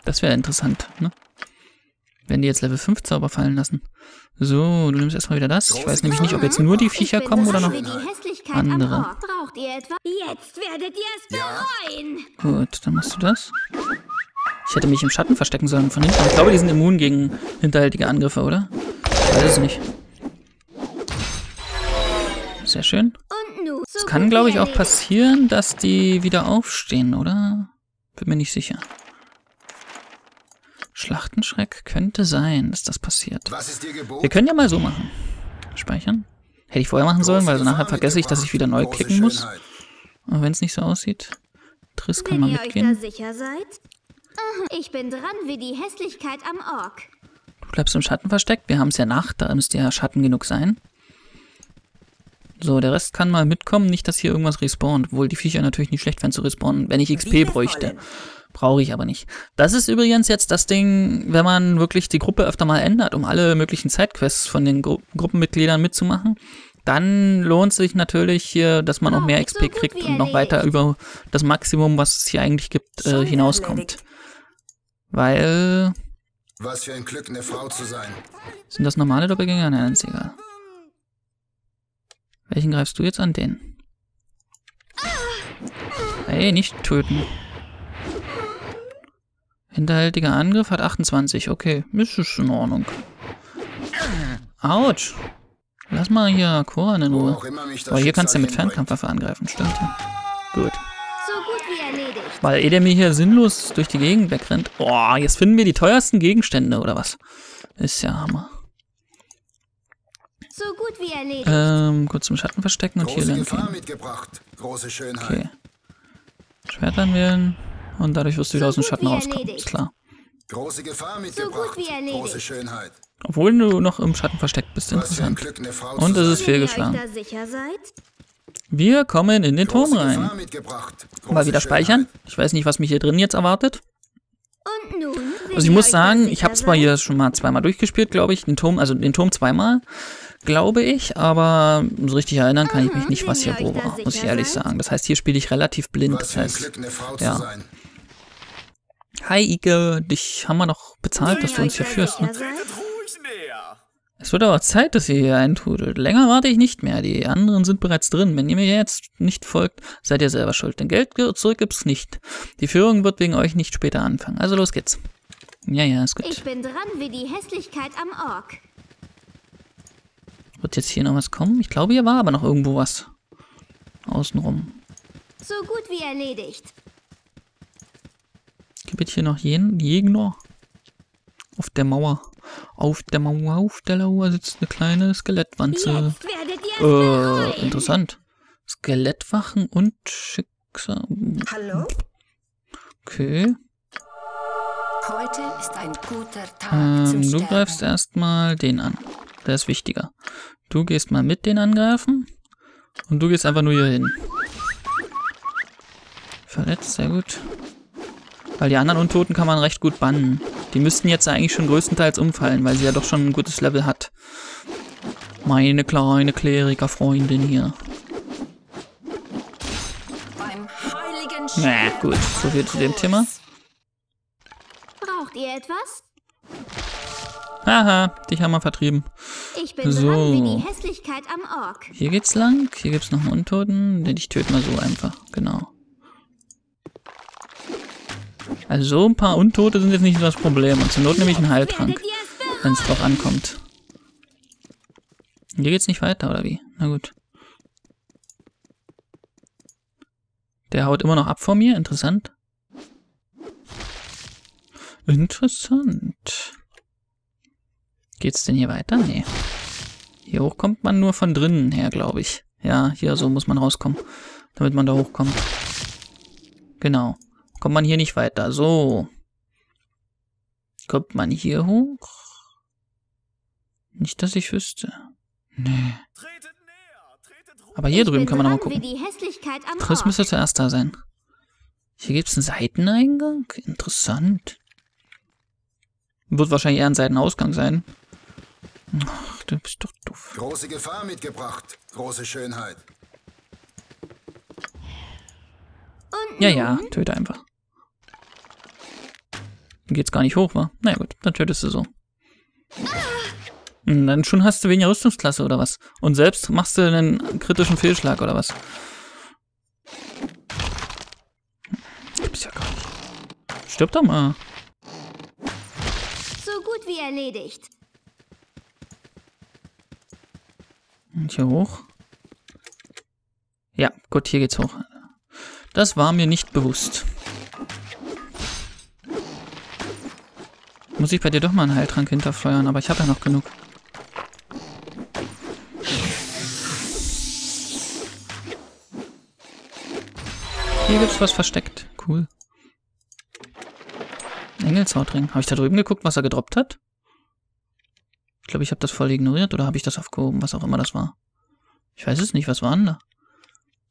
Das wäre interessant, ne? Wenn die jetzt Level 5 Zauber fallen lassen. So, du nimmst erstmal wieder das. Ich weiß nämlich nicht, ob jetzt nur die Viecher kommen oder noch andere. Gut, dann machst du das. Ich hätte mich im Schatten verstecken sollen von hinten. Ich glaube, die sind immun gegen hinterhältige Angriffe, oder? Ich weiß es nicht. Sehr schön. Es kann, glaube ich, auch passieren, dass die wieder aufstehen, oder? Bin mir nicht sicher. Schlachtenschreck könnte sein, dass das passiert. Wir können ja mal so machen. Speichern. Hätte ich vorher machen sollen, weil nachher vergesse ich, dass ich wieder neu klicken muss. Und wenn es nicht so aussieht. Triss kann mal mitgehen. Wenn ihr euch da sicher seid. Ich bin dran wie die Hässlichkeit am Ork. Du bleibst im Schatten versteckt. Wir haben es ja Nacht, da müsste ja Schatten genug sein. So, der Rest kann mal mitkommen, nicht, dass hier irgendwas respawnt. Obwohl die Viecher natürlich nicht schlecht wären zu respawnen, wenn ich XP bräuchte. Brauche ich aber nicht. Das ist übrigens jetzt das Ding, wenn man wirklich die Gruppe öfter mal ändert, um alle möglichen Sidequests von den Gruppenmitgliedern mitzumachen, dann lohnt sich natürlich hier, dass man auch mehr XP kriegt und noch weiter über das Maximum, was es hier eigentlich gibt, hinauskommt. Weil... was für ein Glück, eine Frau zu sein. Sind das normale Doppelgänger? Nein, ist egal. Welchen greifst du jetzt an? Den. Hey, nicht töten. Hinterhältiger Angriff hat 28. Okay, ist in Ordnung. Autsch. Lass mal hier Koran in Ruhe. Aber hier kannst du mit Fernkampfwaffe angreifen, stimmt ja. Gut. Weil der mir hier sinnlos durch die Gegend wegrennt. Oh, jetzt finden wir die teuersten Gegenstände, oder was? Ist ja Hammer. So gut wie erledigt. Kurz im Schatten verstecken und hier lang gehen. Okay. Schwert anwählen und dadurch wirst du wieder aus dem Schatten rauskommen, ist klar. Große Gefahr mitgebracht. Große Schönheit. Obwohl du noch im Schatten versteckt bist, interessant. Und es ist fehlgeschlagen. Wir kommen in den Turm rein. Mal wieder speichern. Ich weiß nicht, was mich hier drin jetzt erwartet. Also ich muss sagen, ich habe zwar hier schon mal zweimal durchgespielt, glaube ich, den Turm zweimal, glaube ich, aber so richtig erinnern kann ich mich nicht, was hier wo war, muss ich ehrlich sagen. Das heißt, hier spiele ich relativ blind, das heißt, ja. Hi Ike, dich haben wir noch bezahlt, dass du uns hier führst, ne? Es wird aber Zeit, dass ihr hier eintrudelt. Länger warte ich nicht mehr, die anderen sind bereits drin. Wenn ihr mir jetzt nicht folgt, seid ihr selber schuld, denn Geld zurück gibt's nicht. Die Führung wird wegen euch nicht später anfangen. Also los geht's. Ja, ist gut. Ich bin dran wie die Hässlichkeit am Ork. Wird jetzt hier noch was kommen? Ich glaube, hier war aber noch irgendwo was. Außenrum. So gut wie erledigt. Gibt es hier noch jeden Gegner? Auf der Mauer. Auf der Lauer sitzt eine kleine Skelettwanze. Interessant. Skelettwachen und Schicksal. Hallo? Okay. Heute ist ein guter Tag zum Sterben. Du greifst erstmal den an. Der ist wichtiger. Du gehst mal mit den angreifen. Und du gehst einfach nur hier hin. Verletzt, sehr gut. Weil die anderen Untoten kann man recht gut bannen. Die müssten jetzt eigentlich schon größtenteils umfallen, weil sie ja doch schon ein gutes Level hat. Meine kleine Klerikerfreundin hier. Na gut, so viel zu dem Thema. Braucht ihr etwas? Haha, dich haben wir vertrieben. Ich bin so dran wie die Hässlichkeit am Ork. Hier geht's lang, hier gibt's noch einen Untoten. Den ich töte mal so einfach, genau. Also so ein paar Untote sind jetzt nicht das Problem. Und zur Not nehme ich einen Heiltrank, wenn es drauf ankommt. Hier geht's nicht weiter, oder wie? Na gut. Der haut immer noch ab vor mir. Interessant. Interessant. Geht's denn hier weiter? Nee. Hier hoch kommt man nur von drinnen her, glaube ich. Ja, hier so muss man rauskommen, damit man da hochkommt. Genau. Kommt man hier nicht weiter. So. Kommt man hier hoch? Nicht, dass ich wüsste. Nee. Aber hier drüben kann man nochmal gucken. Triss müsste zuerst da sein. Hier gibt es einen Seiteneingang? Interessant. Wird wahrscheinlich eher ein Seitenausgang sein. Ach, du bist doch doof. Große Gefahr mitgebracht. Große Schönheit. Ja, ja, töte einfach. Dann geht's gar nicht hoch, wa? Na ja, gut, dann tötest du so. Und dann schon hast du weniger Rüstungsklasse, oder was? Und selbst machst du einen kritischen Fehlschlag, oder was? Gibt's ja gar nicht. Stirb doch mal. So gut wie erledigt. Und hier hoch? Ja, gut, hier geht's hoch. Das war mir nicht bewusst. Muss ich bei dir doch mal einen Heiltrank hinterfeuern, aber ich habe ja noch genug. Hier gibt's was versteckt. Cool. Engelshautring. Habe ich da drüben geguckt, was er gedroppt hat? Ich glaube, ich habe das voll ignoriert oder habe ich das aufgehoben, was auch immer das war. Ich weiß es nicht, was war denn da?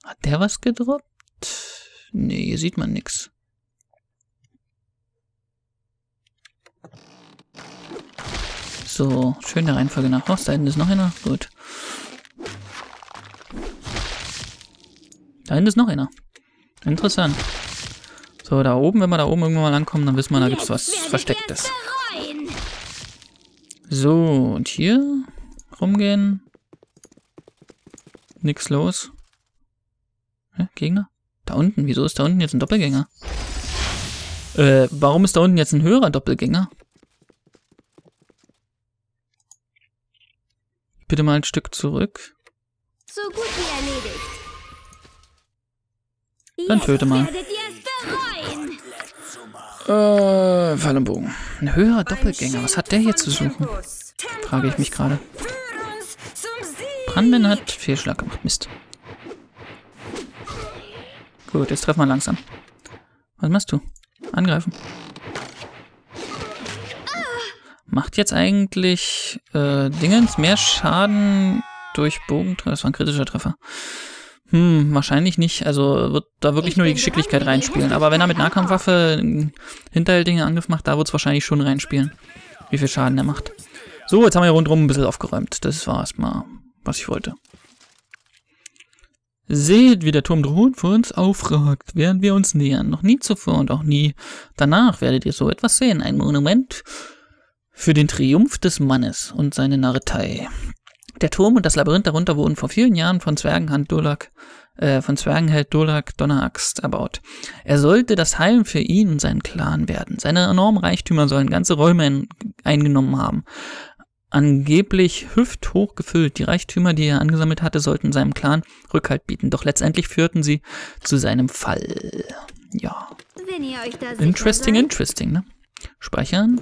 Hat der was gedroppt? Nee, hier sieht man nichts. So, schön der Reihenfolge nach. Oh, da hinten ist noch einer. Gut. Da hinten ist noch einer. Interessant. So, da oben, wenn wir da oben irgendwann mal ankommen, dann wissen wir, da gibt es was Verstecktes. So, und hier rumgehen. Nix los. Hä, Gegner? Da unten? Wieso ist da unten jetzt ein Doppelgänger? Warum ist da unten jetzt ein höherer Doppelgänger? Bitte mal ein Stück zurück. So gut wie erledigt. Dann töte mal. Fall im Bogen. Ein höherer Doppelgänger. Was hat der hier zu suchen? Frage ich mich gerade. Brandman hat Fehlschlag gemacht. Mist. Gut, jetzt treffen wir langsam. Was machst du? Angreifen. Macht jetzt eigentlich Dingens mehr Schaden durch Bogentreffer? Das war ein kritischer Treffer. Hm, wahrscheinlich nicht. Also wird da wirklich nur die Geschicklichkeit reinspielen. Aber wenn er mit Nahkampfwaffe einen hinterhältigen Angriff macht, da wird es wahrscheinlich schon reinspielen, wie viel Schaden er macht. So, jetzt haben wir hier rundherum ein bisschen aufgeräumt. Das war erstmal, was ich wollte. Seht, wie der Turm drohen vor uns aufragt, während wir uns nähern. Noch nie zuvor und auch nie danach werdet ihr so etwas sehen. Ein Monument für den Triumph des Mannes und seine Narretei. Der Turm und das Labyrinth darunter wurden vor vielen Jahren von Zwergenhand Dolak, von Zwergenheld Dolak Donneraxt erbaut. Er sollte das Heim für ihn und seinen Clan werden. Seine enormen Reichtümer sollen ganze Räume eingenommen haben. Angeblich hüfthoch gefüllt. Die Reichtümer, die er angesammelt hatte, sollten seinem Clan Rückhalt bieten. Doch letztendlich führten sie zu seinem Fall. Ja. Wenn ihr euch da interesting, ne? Speichern.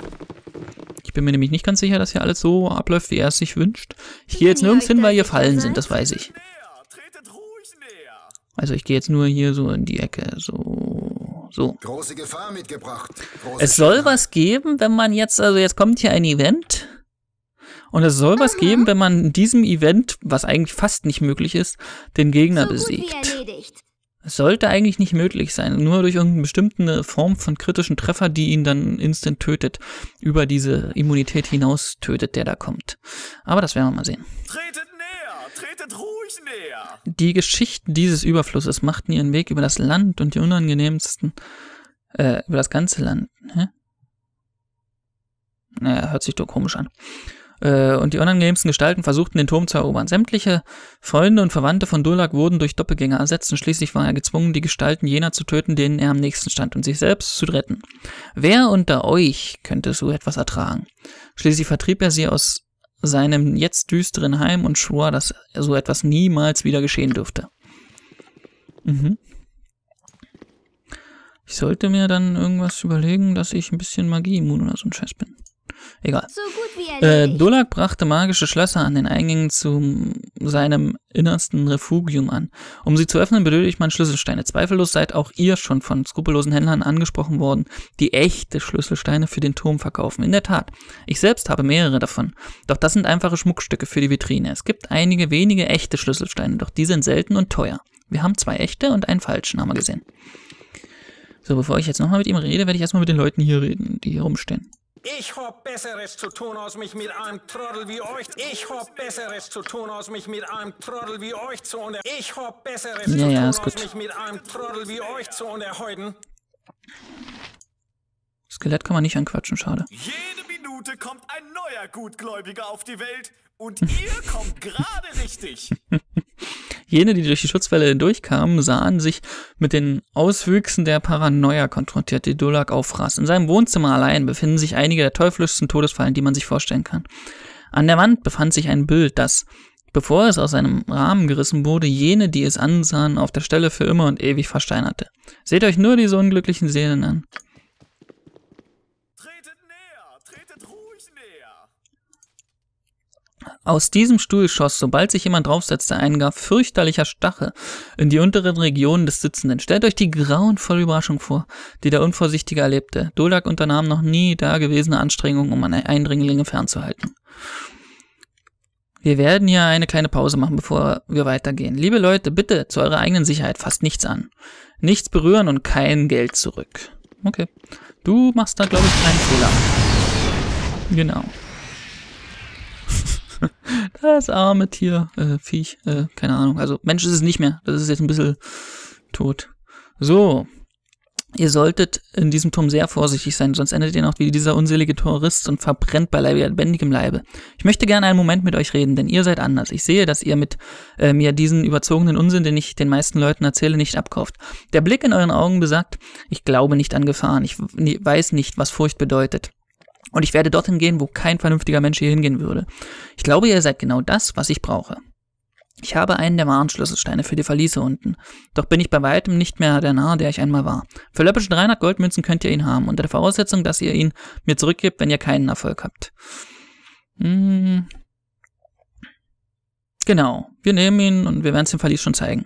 Ich Ich bin mir nämlich nicht ganz sicher, dass hier alles so abläuft, wie er es sich wünscht. Ich gehe jetzt nirgends hin, weil hier Fallen sind, das weiß ich. Also ich gehe jetzt nur hier so in die Ecke, so. Große Gefahr mitgebracht. Es soll was geben, wenn man jetzt, also jetzt kommt hier ein Event. Und es soll was geben, wenn man in diesem Event, was eigentlich fast nicht möglich ist, den Gegner besiegt. Es sollte eigentlich nicht möglich sein, nur durch irgendeine bestimmte Form von kritischen Treffer, die ihn dann instant tötet, über diese Immunität hinaus tötet, der da kommt. Aber das werden wir mal sehen. Tretet näher, tretet ruhig näher. Die Geschichten dieses Überflusses machten ihren Weg über das Land und die unangenehmsten, über das ganze Land. Hä? Naja, hört sich doch komisch an. Und die unangenehmsten Gestalten versuchten, den Turm zu erobern. Sämtliche Freunde und Verwandte von Durlag wurden durch Doppelgänger ersetzt und schließlich war er gezwungen, die Gestalten jener zu töten, denen er am nächsten stand und sich selbst zu retten. Wer unter euch könnte so etwas ertragen? Schließlich vertrieb er sie aus seinem jetzt düsteren Heim und schwor, dass so etwas niemals wieder geschehen dürfte. Mhm. Ich sollte mir dann irgendwas überlegen, dass ich ein bisschen Magie-immun oder so ein Scheiß bin. Egal. So Dolak brachte magische Schlösser an den Eingängen zu seinem innersten Refugium an. Um sie zu öffnen, benötigt man Schlüsselsteine. Zweifellos seid auch ihr schon von skrupellosen Händlern angesprochen worden, die echte Schlüsselsteine für den Turm verkaufen. In der Tat, ich selbst habe mehrere davon. Doch das sind einfache Schmuckstücke für die Vitrine. Es gibt einige wenige echte Schlüsselsteine, doch die sind selten und teuer. Wir haben 2 echte und einen falschen, haben wir gesehen. So, bevor ich jetzt nochmal mit ihm rede, werde ich erstmal mit den Leuten hier reden, die hier rumstehen. Ich hab Besseres zu tun, als mich mit einem Trottel wie euch. Ich hab Besseres zu tun, als mich mit einem Trottel wie euch zu unterhalten. Ich hab Besseres zu tun, als mich mit einem Trottel wie euch zu unterhalten. Skelett kann man nicht anquatschen, schade. Jede Minute kommt ein neuer Gutgläubiger auf die Welt und ihr kommt gerade richtig. Jene, die durch die Schutzwelle hindurchkamen, sahen sich mit den Auswüchsen der Paranoia konfrontiert, die Durlag auffraß. In seinem Wohnzimmer allein befinden sich einige der teuflischsten Todesfallen, die man sich vorstellen kann. An der Wand befand sich ein Bild, das, bevor es aus seinem Rahmen gerissen wurde, jene, die es ansahen, auf der Stelle für immer und ewig versteinerte. Seht euch nur diese unglücklichen Seelen an. Aus diesem Stuhl schoss, sobald sich jemand draufsetzte, ein gar fürchterlicher Stachel in die unteren Regionen des Sitzenden. Stellt euch die grauenvolle Überraschung vor, die der Unvorsichtige erlebte. Durlag unternahm noch nie dagewesene Anstrengungen, um Eindringlinge fernzuhalten. Wir werden hier eine kleine Pause machen, bevor wir weitergehen. Liebe Leute, bitte zu eurer eigenen Sicherheit fasst nichts an. Nichts berühren und kein Geld zurück. Okay. Du machst da, glaube ich, keinen Fehler. Genau. Das arme Tier, Viech, keine Ahnung. Also Mensch ist es nicht mehr. Das ist jetzt ein bisschen tot. So, ihr solltet in diesem Turm sehr vorsichtig sein, sonst endet ihr noch wie dieser unselige Tourist und verbrennt bei lebendigem Leibe. Ich möchte gerne einen Moment mit euch reden, denn ihr seid anders. Ich sehe, dass ihr mit mir diesen überzogenen Unsinn, den ich den meisten Leuten erzähle, nicht abkauft. Der Blick in euren Augen besagt, ich glaube nicht an Gefahren. Ich weiß nicht, was Furcht bedeutet. Und ich werde dorthin gehen, wo kein vernünftiger Mensch hier hingehen würde. Ich glaube, ihr seid genau das, was ich brauche. Ich habe einen der wahren Schlüsselsteine für die Verliese unten. Doch bin ich bei weitem nicht mehr der Narr, der ich einmal war. Für läppische 300 Goldmünzen könnt ihr ihn haben, unter der Voraussetzung, dass ihr ihn mir zurückgebt, wenn ihr keinen Erfolg habt. Hm. Genau, wir nehmen ihn und wir werden es dem Verlies schon zeigen.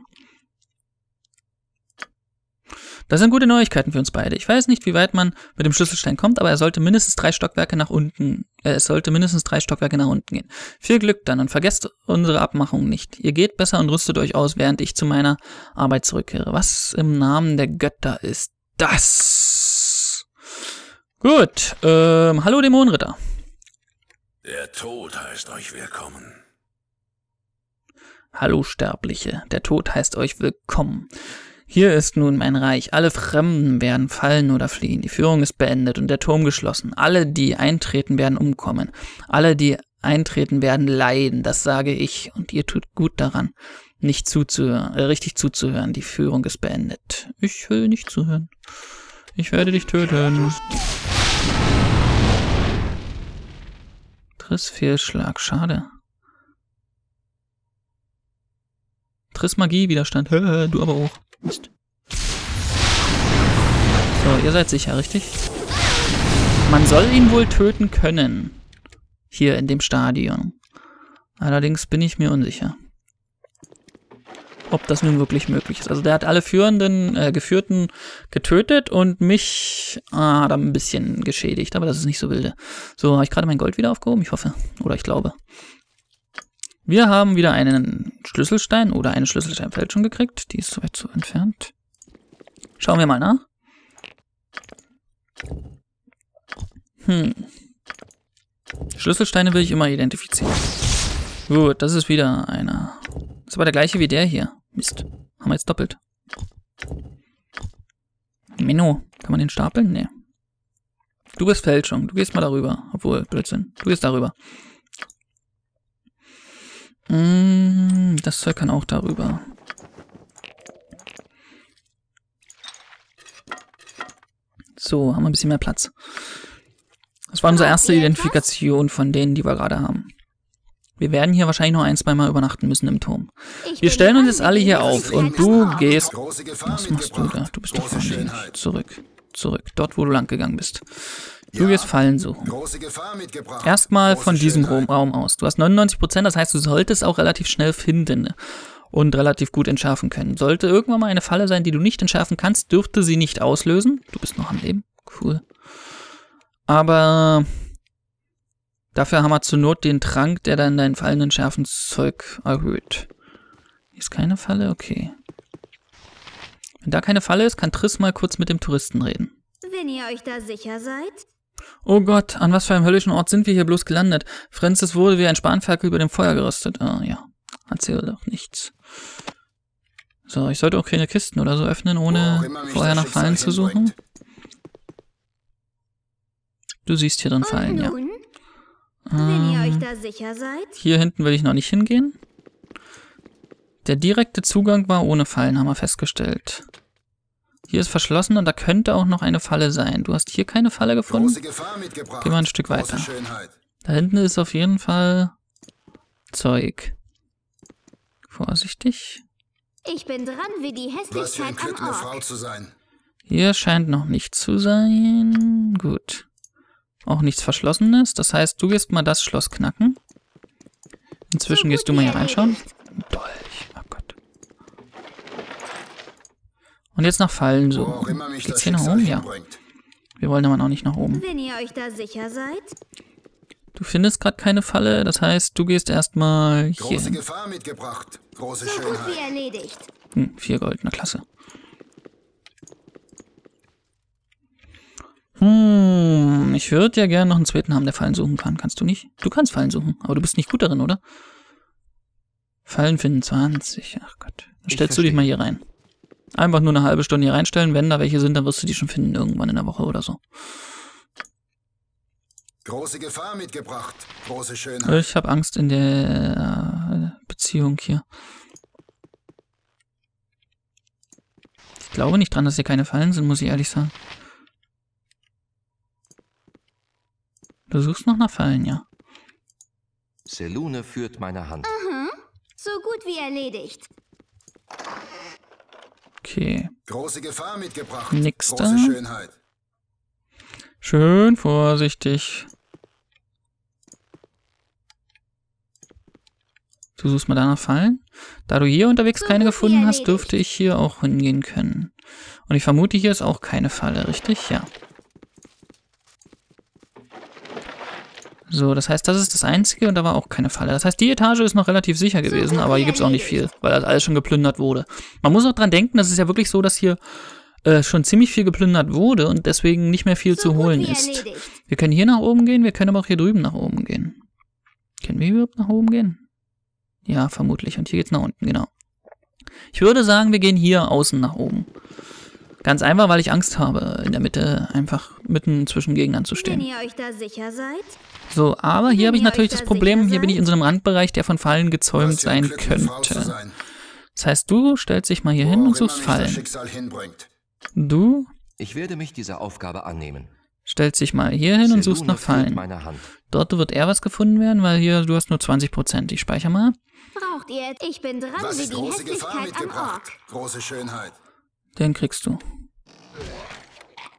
Das sind gute Neuigkeiten für uns beide. Ich weiß nicht, wie weit man mit dem Schlüsselstein kommt, aber er sollte mindestens 3 Stockwerke nach unten, gehen. Viel Glück dann und vergesst unsere Abmachung nicht. Ihr geht besser und rüstet euch aus, während ich zu meiner Arbeit zurückkehre. Was im Namen der Götter ist das? Gut, hallo Dämonenritter. Der Tod heißt euch willkommen. Hallo Sterbliche, der Tod heißt euch willkommen. Hier ist nun mein Reich. Alle Fremden werden fallen oder fliehen. Die Führung ist beendet und der Turm geschlossen. Alle, die eintreten, werden umkommen. Alle, die eintreten, werden leiden. Das sage ich. Und ihr tut gut daran, nicht zuzuhören, richtig zuzuhören. Die Führung ist beendet. Ich will nicht zuhören. Ich werde dich töten. Triss Fehlschlag. Schade. Triss Magie Widerstand. Du aber auch. Mist. So, ihr seid sicher, richtig? Man soll ihn wohl töten können. Hier in dem Stadion. Allerdings bin ich mir unsicher, ob das nun wirklich möglich ist. Also der hat alle Geführten getötet und mich hat ein bisschen geschädigt, aber das ist nicht so wilde. So, habe ich gerade mein Gold wieder aufgehoben? Ich hoffe. Oder ich glaube. Wir haben wieder einen Schlüsselstein oder eine Schlüsselsteinfälschung gekriegt. Die ist so weit zu entfernt. Schauen wir mal nach. Schlüsselsteine will ich immer identifizieren. Gut, das ist wieder einer. Das ist aber der gleiche wie der hier. Mist. Haben wir jetzt doppelt. Menno. Kann man den stapeln? Nee. Du bist Fälschung. Du gehst mal darüber. Obwohl, Blödsinn. Du gehst darüber. Das Zeug kann auch darüber. So, haben wir ein bisschen mehr Platz. Das war unsere erste Identifikation von denen, die wir gerade haben. Wir werden hier wahrscheinlich noch ein, zweimal übernachten müssen im Turm. Wir stellen uns jetzt alle hier auf und du gehst... Was machst du da? Du bist doch wahrscheinlich zurück. Zurück. Dort, wo du lang gegangen bist. Du gehst Fallen suchen. Erstmal von diesem Raum aus. Du hast 99%, das heißt, du solltest auch relativ schnell finden und relativ gut entschärfen können. Sollte irgendwann mal eine Falle sein, die du nicht entschärfen kannst, dürfte sie nicht auslösen. Du bist noch am Leben. Cool. Aber... Dafür haben wir zur Not den Trank, der dann dein fallenden Schärfenszeug erhöht. Hier ist keine Falle? Okay. Wenn da keine Falle ist, kann Triss mal kurz mit dem Touristen reden. Wenn ihr euch da sicher seid. Oh Gott, an was für einem höllischen Ort sind wir hier bloß gelandet? Francis wurde wie ein Spanferkel über dem Feuer geröstet. Ah ja, erzähl doch nichts. So, ich sollte auch keine Kisten oder so öffnen, ohne vorher nach Fallen zu suchen. Du siehst hier drin Fallen, ja. Wenn ihr euch da sicher seid. Hier hinten will ich noch nicht hingehen. Der direkte Zugang war ohne Fallen, haben wir festgestellt. Hier ist verschlossen und da könnte auch noch eine Falle sein. Du hast hier keine Falle gefunden. Geh mal ein Stück weiter. Da hinten ist auf jeden Fall Zeug. Vorsichtig. Ich bin dran, wie die Hässlichkeit am Ort. Hier scheint noch nichts zu sein. Gut. Auch nichts Verschlossenes. Das heißt, du gehst mal das Schloss knacken. Inzwischen gehst du mal hier reinschauen. Dolch. Oh Gott. Und jetzt nach Fallen so. Geht's hier nach oben? Ja. Wir wollen aber noch nicht nach oben. Wenn ihr euch da sicher seid. Du findest gerade keine Falle. Das heißt, du gehst erstmal hier. Große Gefahr mitgebracht. Große Schönheit. So gut wie erledigt. 4 Gold. Na klasse. Ich würde ja gerne noch einen zweiten haben, der Fallen suchen kann. Kannst du nicht? Du kannst Fallen suchen, aber du bist nicht gut darin, oder? Fallen finden 20. Ach Gott. Dann stellst du dich mal hier rein. Einfach nur eine halbe Stunde hier reinstellen. Wenn da welche sind, dann wirst du die schon finden irgendwann in der Woche oder so. Große Gefahr mitgebracht. Große Schönheit. Ich habe Angst in der Beziehung hier. Ich glaube nicht dran, dass hier keine Fallen sind, muss ich ehrlich sagen. Du suchst noch nach Fallen, ja. Selune führt meine Hand. Aha, so gut wie erledigt. Okay. Große Gefahr mitgebracht. Nix da. Große Schönheit. Schön vorsichtig. Du suchst mal danach Fallen. Da du hier unterwegs keine gefunden hast, dürfte ich hier auch hingehen können. Und ich vermute, hier ist auch keine Falle, richtig? Ja. So, das heißt, das ist das Einzige und da war auch keine Falle. Das heißt, die Etage ist noch relativ sicher gewesen, aber hier gibt es auch nicht viel, weil das alles schon geplündert wurde. Man muss auch dran denken, das ist ja wirklich so, dass hier schon ziemlich viel geplündert wurde und deswegen nicht mehr viel zu holen ist. Wir können hier nach oben gehen, wir können aber auch hier drüben nach oben gehen. Können wir überhaupt nach oben gehen? Ja, vermutlich. Und hier geht's nach unten, genau. Ich würde sagen, wir gehen hier außen nach oben. Ganz einfach, weil ich Angst habe, in der Mitte einfach mitten zwischen Gegnern zu stehen. Wenn ihr euch da sicher seid. So, aber hier habe ich natürlich das Problem, hier bin ich in so einem Randbereich, der von Fallen gezäumt sein könnte. Das heißt, du stellst dich mal hier hin und suchst Fallen. Du stellst dich mal hier hin und suchst nach Fallen. Dort wird eher was gefunden werden, weil hier, du hast nur 20%. Ich speichere mal. Braucht ihr? Ich bin dran, wie die Hässlichkeit am Ork. Große Schönheit. Den kriegst du.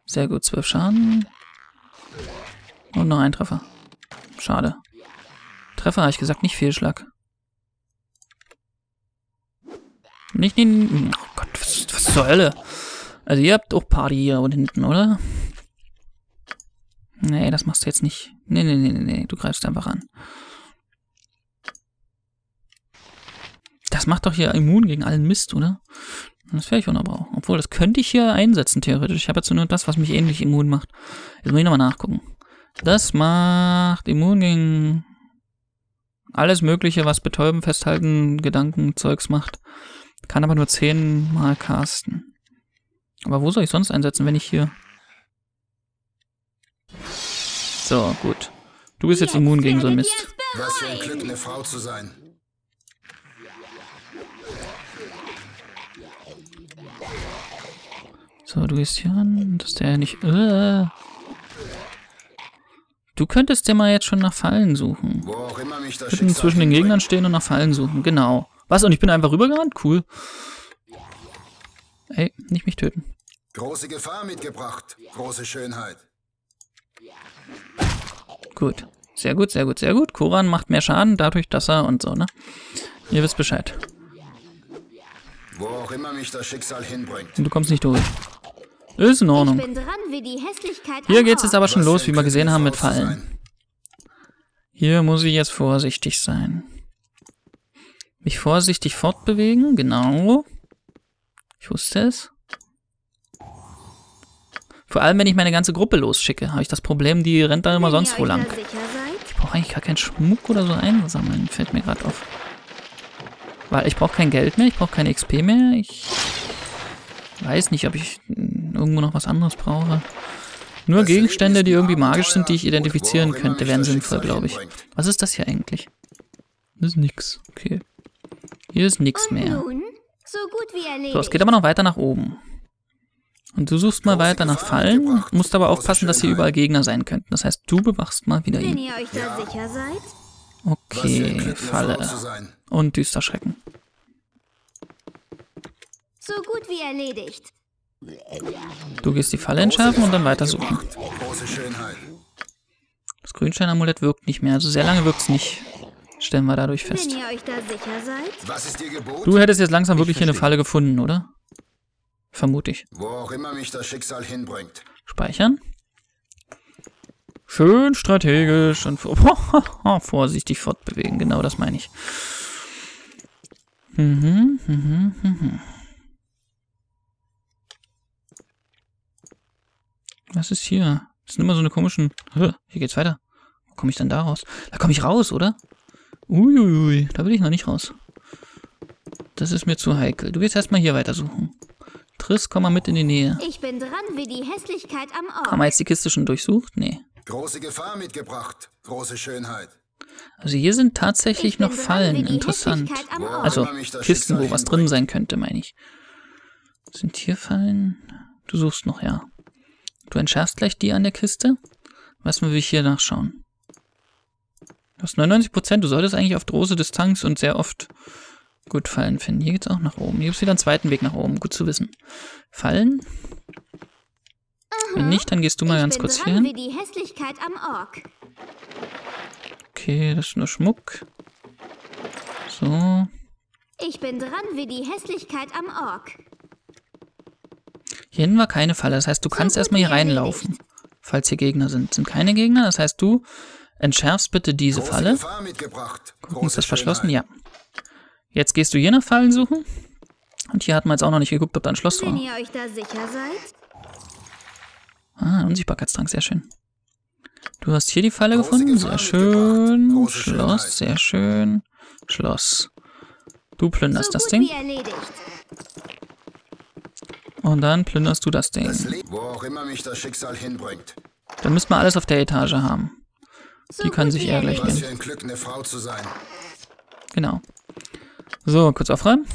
Sehr gut, 12 Schaden. Und noch ein Treffer. Schade. Treffer habe ich gesagt, nicht Fehlschlag. Nicht. Oh Gott, was zur Hölle? Also ihr habt auch Party hier und hinten, oder? Nee, das machst du jetzt nicht. Nee. Du greifst einfach an. Das macht doch hier immun gegen allen Mist, oder? Das wäre ich auch noch brauchen. Obwohl, das könnte ich hier einsetzen, theoretisch. Ich habe jetzt nur das, was mich ähnlich immun macht. Jetzt muss ich nochmal nachgucken. Das macht immun gegen alles Mögliche, was Betäuben, Festhalten, Gedanken, Zeugs macht. Kann aber nur 10-mal casten. Aber wo soll ich sonst einsetzen, wenn ich hier... So, gut. Du bist jetzt immun gegen so einen Mist. Was für ein Glück, eine Frau zu sein. So, du gehst hier ran, dass der nicht... Du könntest dir mal jetzt schon nach Fallen suchen. Wo auch immer mich das Schicksal zwischen den Gegnern stehen und nach Fallen suchen, genau. Was? Und ich bin einfach rübergerannt? Cool. Ey, nicht mich töten. Große Gefahr mitgebracht, große Schönheit. Gut. Sehr gut, sehr gut, sehr gut. Koran macht mehr Schaden, dadurch, dass er und so, ne? Ihr wisst Bescheid. Wo auch immer mich das Schicksal hinbringt. Und du kommst nicht durch. Ist in Ordnung. Ich bin dran, wie die Hässlichkeit hier geht's jetzt aber schon los, wie wir gesehen haben, mit Fallen. Hier muss ich jetzt vorsichtig sein. Mich vorsichtig fortbewegen, genau. Ich wusste es. Vor allem, wenn ich meine ganze Gruppe losschicke, habe ich das Problem, die rennt da immer sonst wo lang. Ich brauche eigentlich gar keinen Schmuck oder so einsammeln, fällt mir gerade auf. Weil ich brauche kein Geld mehr, ich brauche keine XP mehr, ich weiß nicht, ob ich irgendwo noch was anderes brauche. Nur Gegenstände, die irgendwie magisch sind, die ich identifizieren könnte, wären sinnvoll, glaube ich. Was ist das hier eigentlich? Das ist nix, okay. Hier ist nix mehr. So, es geht aber noch weiter nach oben. Und du suchst mal weiter nach Fallen, musst aber aufpassen, dass hier überall Gegner sein könnten. Das heißt, du bewachst mal wieder ihn. Wenn ihr euch da sicher seid. Okay, Falle. Und düster Schrecken. So gut wie erledigt. Du gehst die Falle entschärfen und dann weiter suchen. Das Grünstein-Amulett wirkt nicht mehr, also sehr lange wirkt es nicht. Stellen wir dadurch fest. Wenn ihr euch da sicher seid. Was ist ihr Gebot? Du hättest jetzt langsam wirklich hier eine Falle gefunden, oder? Vermute ich. Wo auch immer mich das Schicksal hinbringt. Speichern. Schön strategisch und vorsichtig fortbewegen. Genau das meine ich. Was ist hier? Das sind immer so eine komischen... Hier geht's weiter. Wo komme ich denn da raus? Da komme ich raus, oder? Uiuiui, da will ich noch nicht raus. Das ist mir zu heikel. Du gehst erstmal hier weitersuchen. Triss, komm mal mit in die Nähe. Ich bin dran, wie die Hässlichkeit am Ort. Haben wir jetzt die Kiste schon durchsucht? Nee. Große Gefahr mitgebracht, große Schönheit. Also hier sind tatsächlich noch Fallen. Interessant. Also Kisten, wo was drin sein könnte, meine ich. Sind hier Fallen? Du suchst noch, ja. Du entschärfst gleich die an der Kiste. Was will ich hier nachschauen? Du hast 99%, du solltest eigentlich auf große Distanz und sehr oft gut Fallen finden. Hier geht's auch nach oben. Hier gibt es wieder einen zweiten Weg nach oben, gut zu wissen. Fallen? Wenn nicht, dann gehst du mal ganz kurz hier hin. Okay, das ist nur Schmuck. So. Ich bin dran wie die Hässlichkeit am Ork. Hier hinten war keine Falle, das heißt, du kannst erstmal hier reinlaufen, falls hier Gegner sind. Sind keine Gegner, das heißt, du entschärfst bitte diese Falle. Gucken, ist das verschlossen? Ja. Jetzt gehst du hier nach Fallen suchen. Und hier hatten wir jetzt auch noch nicht geguckt, ob da ein Schloss war. Wenn ihr euch da sicher seid. Ah, Unsichtbarkeitstrank, sehr schön. Du hast hier die Falle gefunden, sehr schön. Schloss, sehr schön. Schloss. Du plünderst das Ding. Und dann plünderst du das Ding. Wo auch immer mich das Schicksal hinbringt. Dann müssen wir alles auf der Etage haben. Die können sich eher gleich nehmen. Genau. So, kurz aufräumen.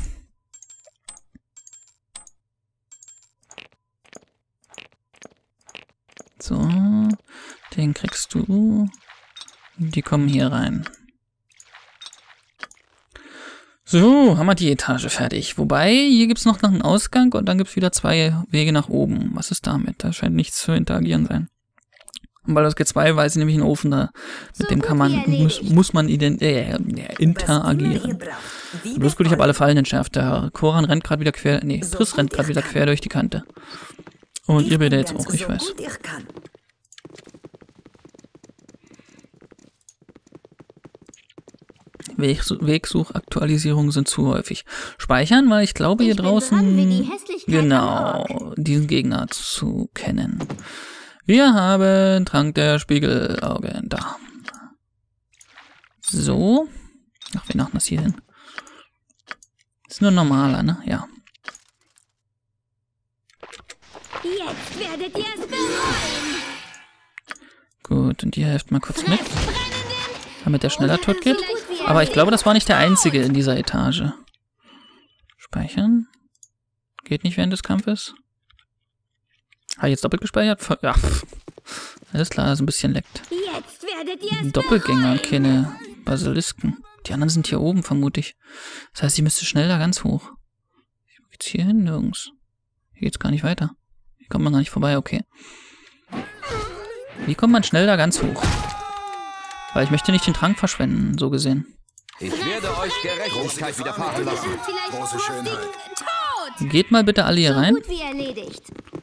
So, den kriegst du. Die kommen hier rein. So, haben wir die Etage fertig. Wobei, hier gibt es noch einen Ausgang und dann gibt es wieder zwei Wege nach oben. Was ist damit? Da scheint nichts zu interagieren sein. Und Baldur's Gate 2 weiß ich nämlich einen Ofen da. Mit dem kann man, muss man interagieren. Bloß gut, ich habe alle Fallen entschärft. Der Koran rennt gerade wieder quer, nee, Triss rennt gerade wieder quer durch die Kante. Und ihr beide jetzt auch, ich weiß. Wegsuchaktualisierungen sind zu häufig. Speichern, weil ich glaube hier draußen genau diesen Gegner zu kennen. Wir haben Trank der Spiegelaugen da. So. Ach, wir machen das hier hin. Ist nur normaler, ne? Ja. Jetzt werdet ihr es bereuen. Gut, und ihr helft mal kurz mit. Damit der schneller tot geht. Aber ich glaube, das war nicht der einzige in dieser Etage. Speichern. Geht nicht während des Kampfes. Habe ich jetzt doppelt gespeichert? Ja. Alles klar, das ist ein bisschen leckt. Doppelgänger, keine Basilisken. Die anderen sind hier oben, vermute ich. Das heißt, ich müsste schnell da ganz hoch. Wie geht's hier hin? Nirgends. Hier geht's gar nicht weiter. Hier kommt man gar nicht vorbei, okay. Wie kommt man schnell da ganz hoch? Weil ich möchte nicht den Trank verschwenden, so gesehen. Ich werde euch Gerechtigkeit widerfahren lassen. Große Schönheit. Geht mal bitte alle hier rein.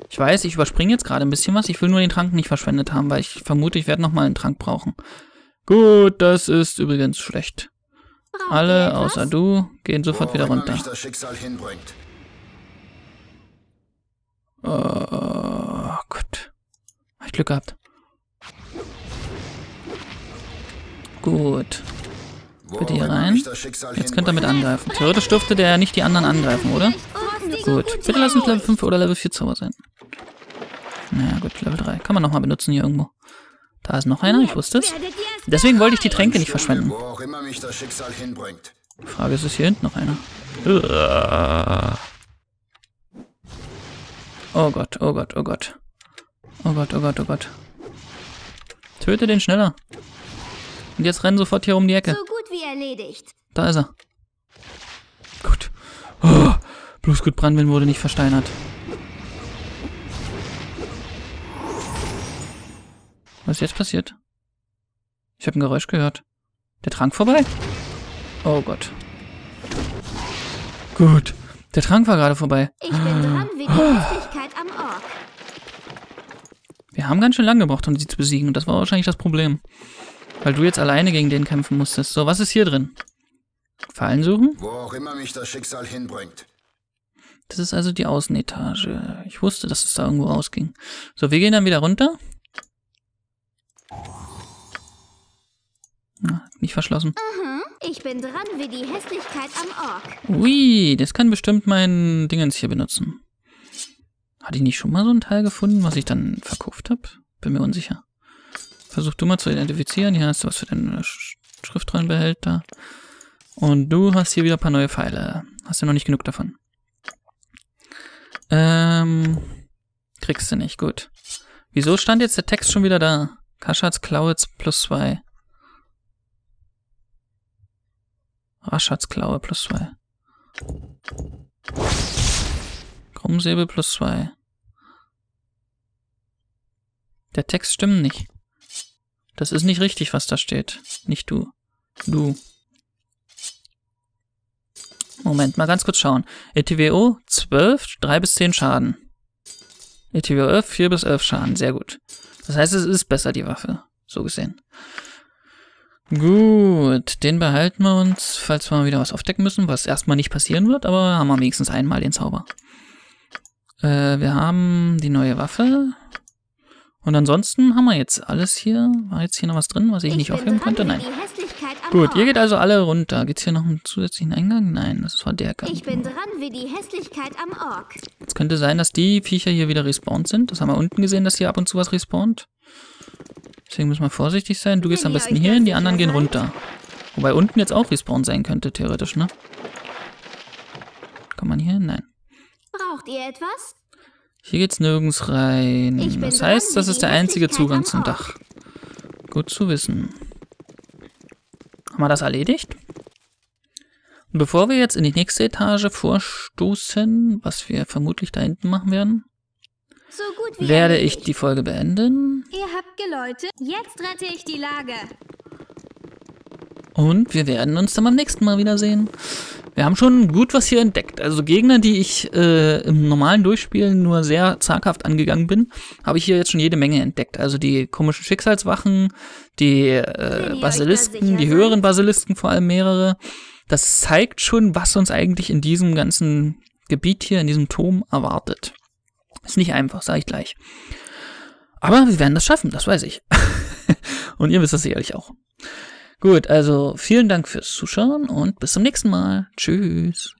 Ich weiß, ich überspringe jetzt gerade ein bisschen was. Ich will nur den Trank nicht verschwendet haben, weil ich vermute, ich werde nochmal einen Trank brauchen. Gut, das ist übrigens schlecht. Alle, außer du, gehen sofort wieder runter. Oh Gott. Hab ich Glück gehabt. Gut. Bitte hier rein. Jetzt könnt ihr mit angreifen. Theoretisch dürfte der nicht die anderen angreifen, oder? Gut. Bitte lass uns Level 5 oder Level 4 Zauber sein. Naja, gut, Level 3. Kann man nochmal benutzen hier irgendwo. Da ist noch einer, ich wusste es. Deswegen wollte ich die Tränke nicht verschwenden. Die Frage ist, ist hier hinten noch einer? Oh Gott, oh Gott, oh Gott. Oh Gott, oh Gott, oh Gott. Töte den schneller. Und jetzt rennen sofort hier um die Ecke. So gut wie erledigt. Da ist er. Gut. Oh, bloß gut, Brandwind wurde nicht versteinert. Was ist jetzt passiert? Ich habe ein Geräusch gehört. Der Trank vorbei? Oh Gott. Gut. Der Trank war gerade vorbei. Ich bin dran wegen Wichtigkeit am Ork. Wir haben ganz schön lange gebraucht, um sie zu besiegen. Und das war wahrscheinlich das Problem. Weil du jetzt alleine gegen den kämpfen musstest. So, was ist hier drin? Fallen suchen? Wo auch immer mich das Schicksal hinbringt. Das ist also die Außenetage. Ich wusste, dass es da irgendwo rausging. So, wir gehen dann wieder runter. Na, nicht verschlossen. Ich bin dran wie die Hässlichkeit am Ork. Ui, das kann bestimmt mein Dingens hier benutzen. Hatte ich nicht schon mal so ein Teil gefunden, was ich dann verkauft habe? Bin mir unsicher. Versuch du mal zu identifizieren. Hier hast du was für deinen Schriftrollenbehälter. Und du hast hier wieder ein paar neue Pfeile. Hast ja noch nicht genug davon. Kriegst du nicht, gut. Wieso stand jetzt der Text schon wieder da? Kaschats Klaue plus 2. Raschats Klaue plus 2. Krummsäbel plus 2. Der Text stimmt nicht. Das ist nicht richtig, was da steht. Nicht du. Du. Moment, mal ganz kurz schauen. ETWO 12, 3 bis 10 Schaden. ETWO 11, 4 bis 11 Schaden. Sehr gut. Das heißt, es ist besser, die Waffe. So gesehen. Gut, den behalten wir uns, falls wir mal wieder was aufdecken müssen, was erstmal nicht passieren wird, aber haben wir wenigstens einmal den Zauber. Wir haben die neue Waffe. Und ansonsten haben wir jetzt alles hier. War jetzt hier noch was drin, was ich nicht aufheben konnte? Nein. Gut, ihr geht also alle runter. Geht's hier noch einen zusätzlichen Eingang? Nein, das war der Gang. Ich bin dran wie die Hässlichkeit am Ork. Es könnte sein, dass die Viecher hier wieder respawned sind. Das haben wir unten gesehen, dass hier ab und zu was respawnt. Deswegen müssen wir vorsichtig sein. Du gehst am besten hier hin, die anderen gehen runter. Wobei unten jetzt auch respawned sein könnte, theoretisch, ne? Kann man hier hin? Nein. Braucht ihr etwas? Hier geht's nirgends rein. Das heißt, das ist der einzige Zugang zum Dach. Gut zu wissen. Haben wir das erledigt? Und bevor wir jetzt in die nächste Etage vorstoßen, was wir vermutlich da hinten machen werden, werde ich die Folge beenden. Ihr habt geläutet. Jetzt rette ich die Lage. Und wir werden uns dann beim nächsten Mal wiedersehen. Wir haben schon gut was hier entdeckt. Also Gegner, die ich im normalen Durchspielen nur sehr zaghaft angegangen bin, habe ich hier jetzt schon jede Menge entdeckt. Also die komischen Schicksalswachen, die Basilisken, die höheren Basilisken, vor allem mehrere. Das zeigt schon, was uns eigentlich in diesem ganzen Gebiet hier, in diesem Turm erwartet. Ist nicht einfach, sage ich gleich. Aber wir werden das schaffen, das weiß ich. Und ihr wisst das sicherlich auch. Gut, also vielen Dank fürs Zuschauen und bis zum nächsten Mal. Tschüss.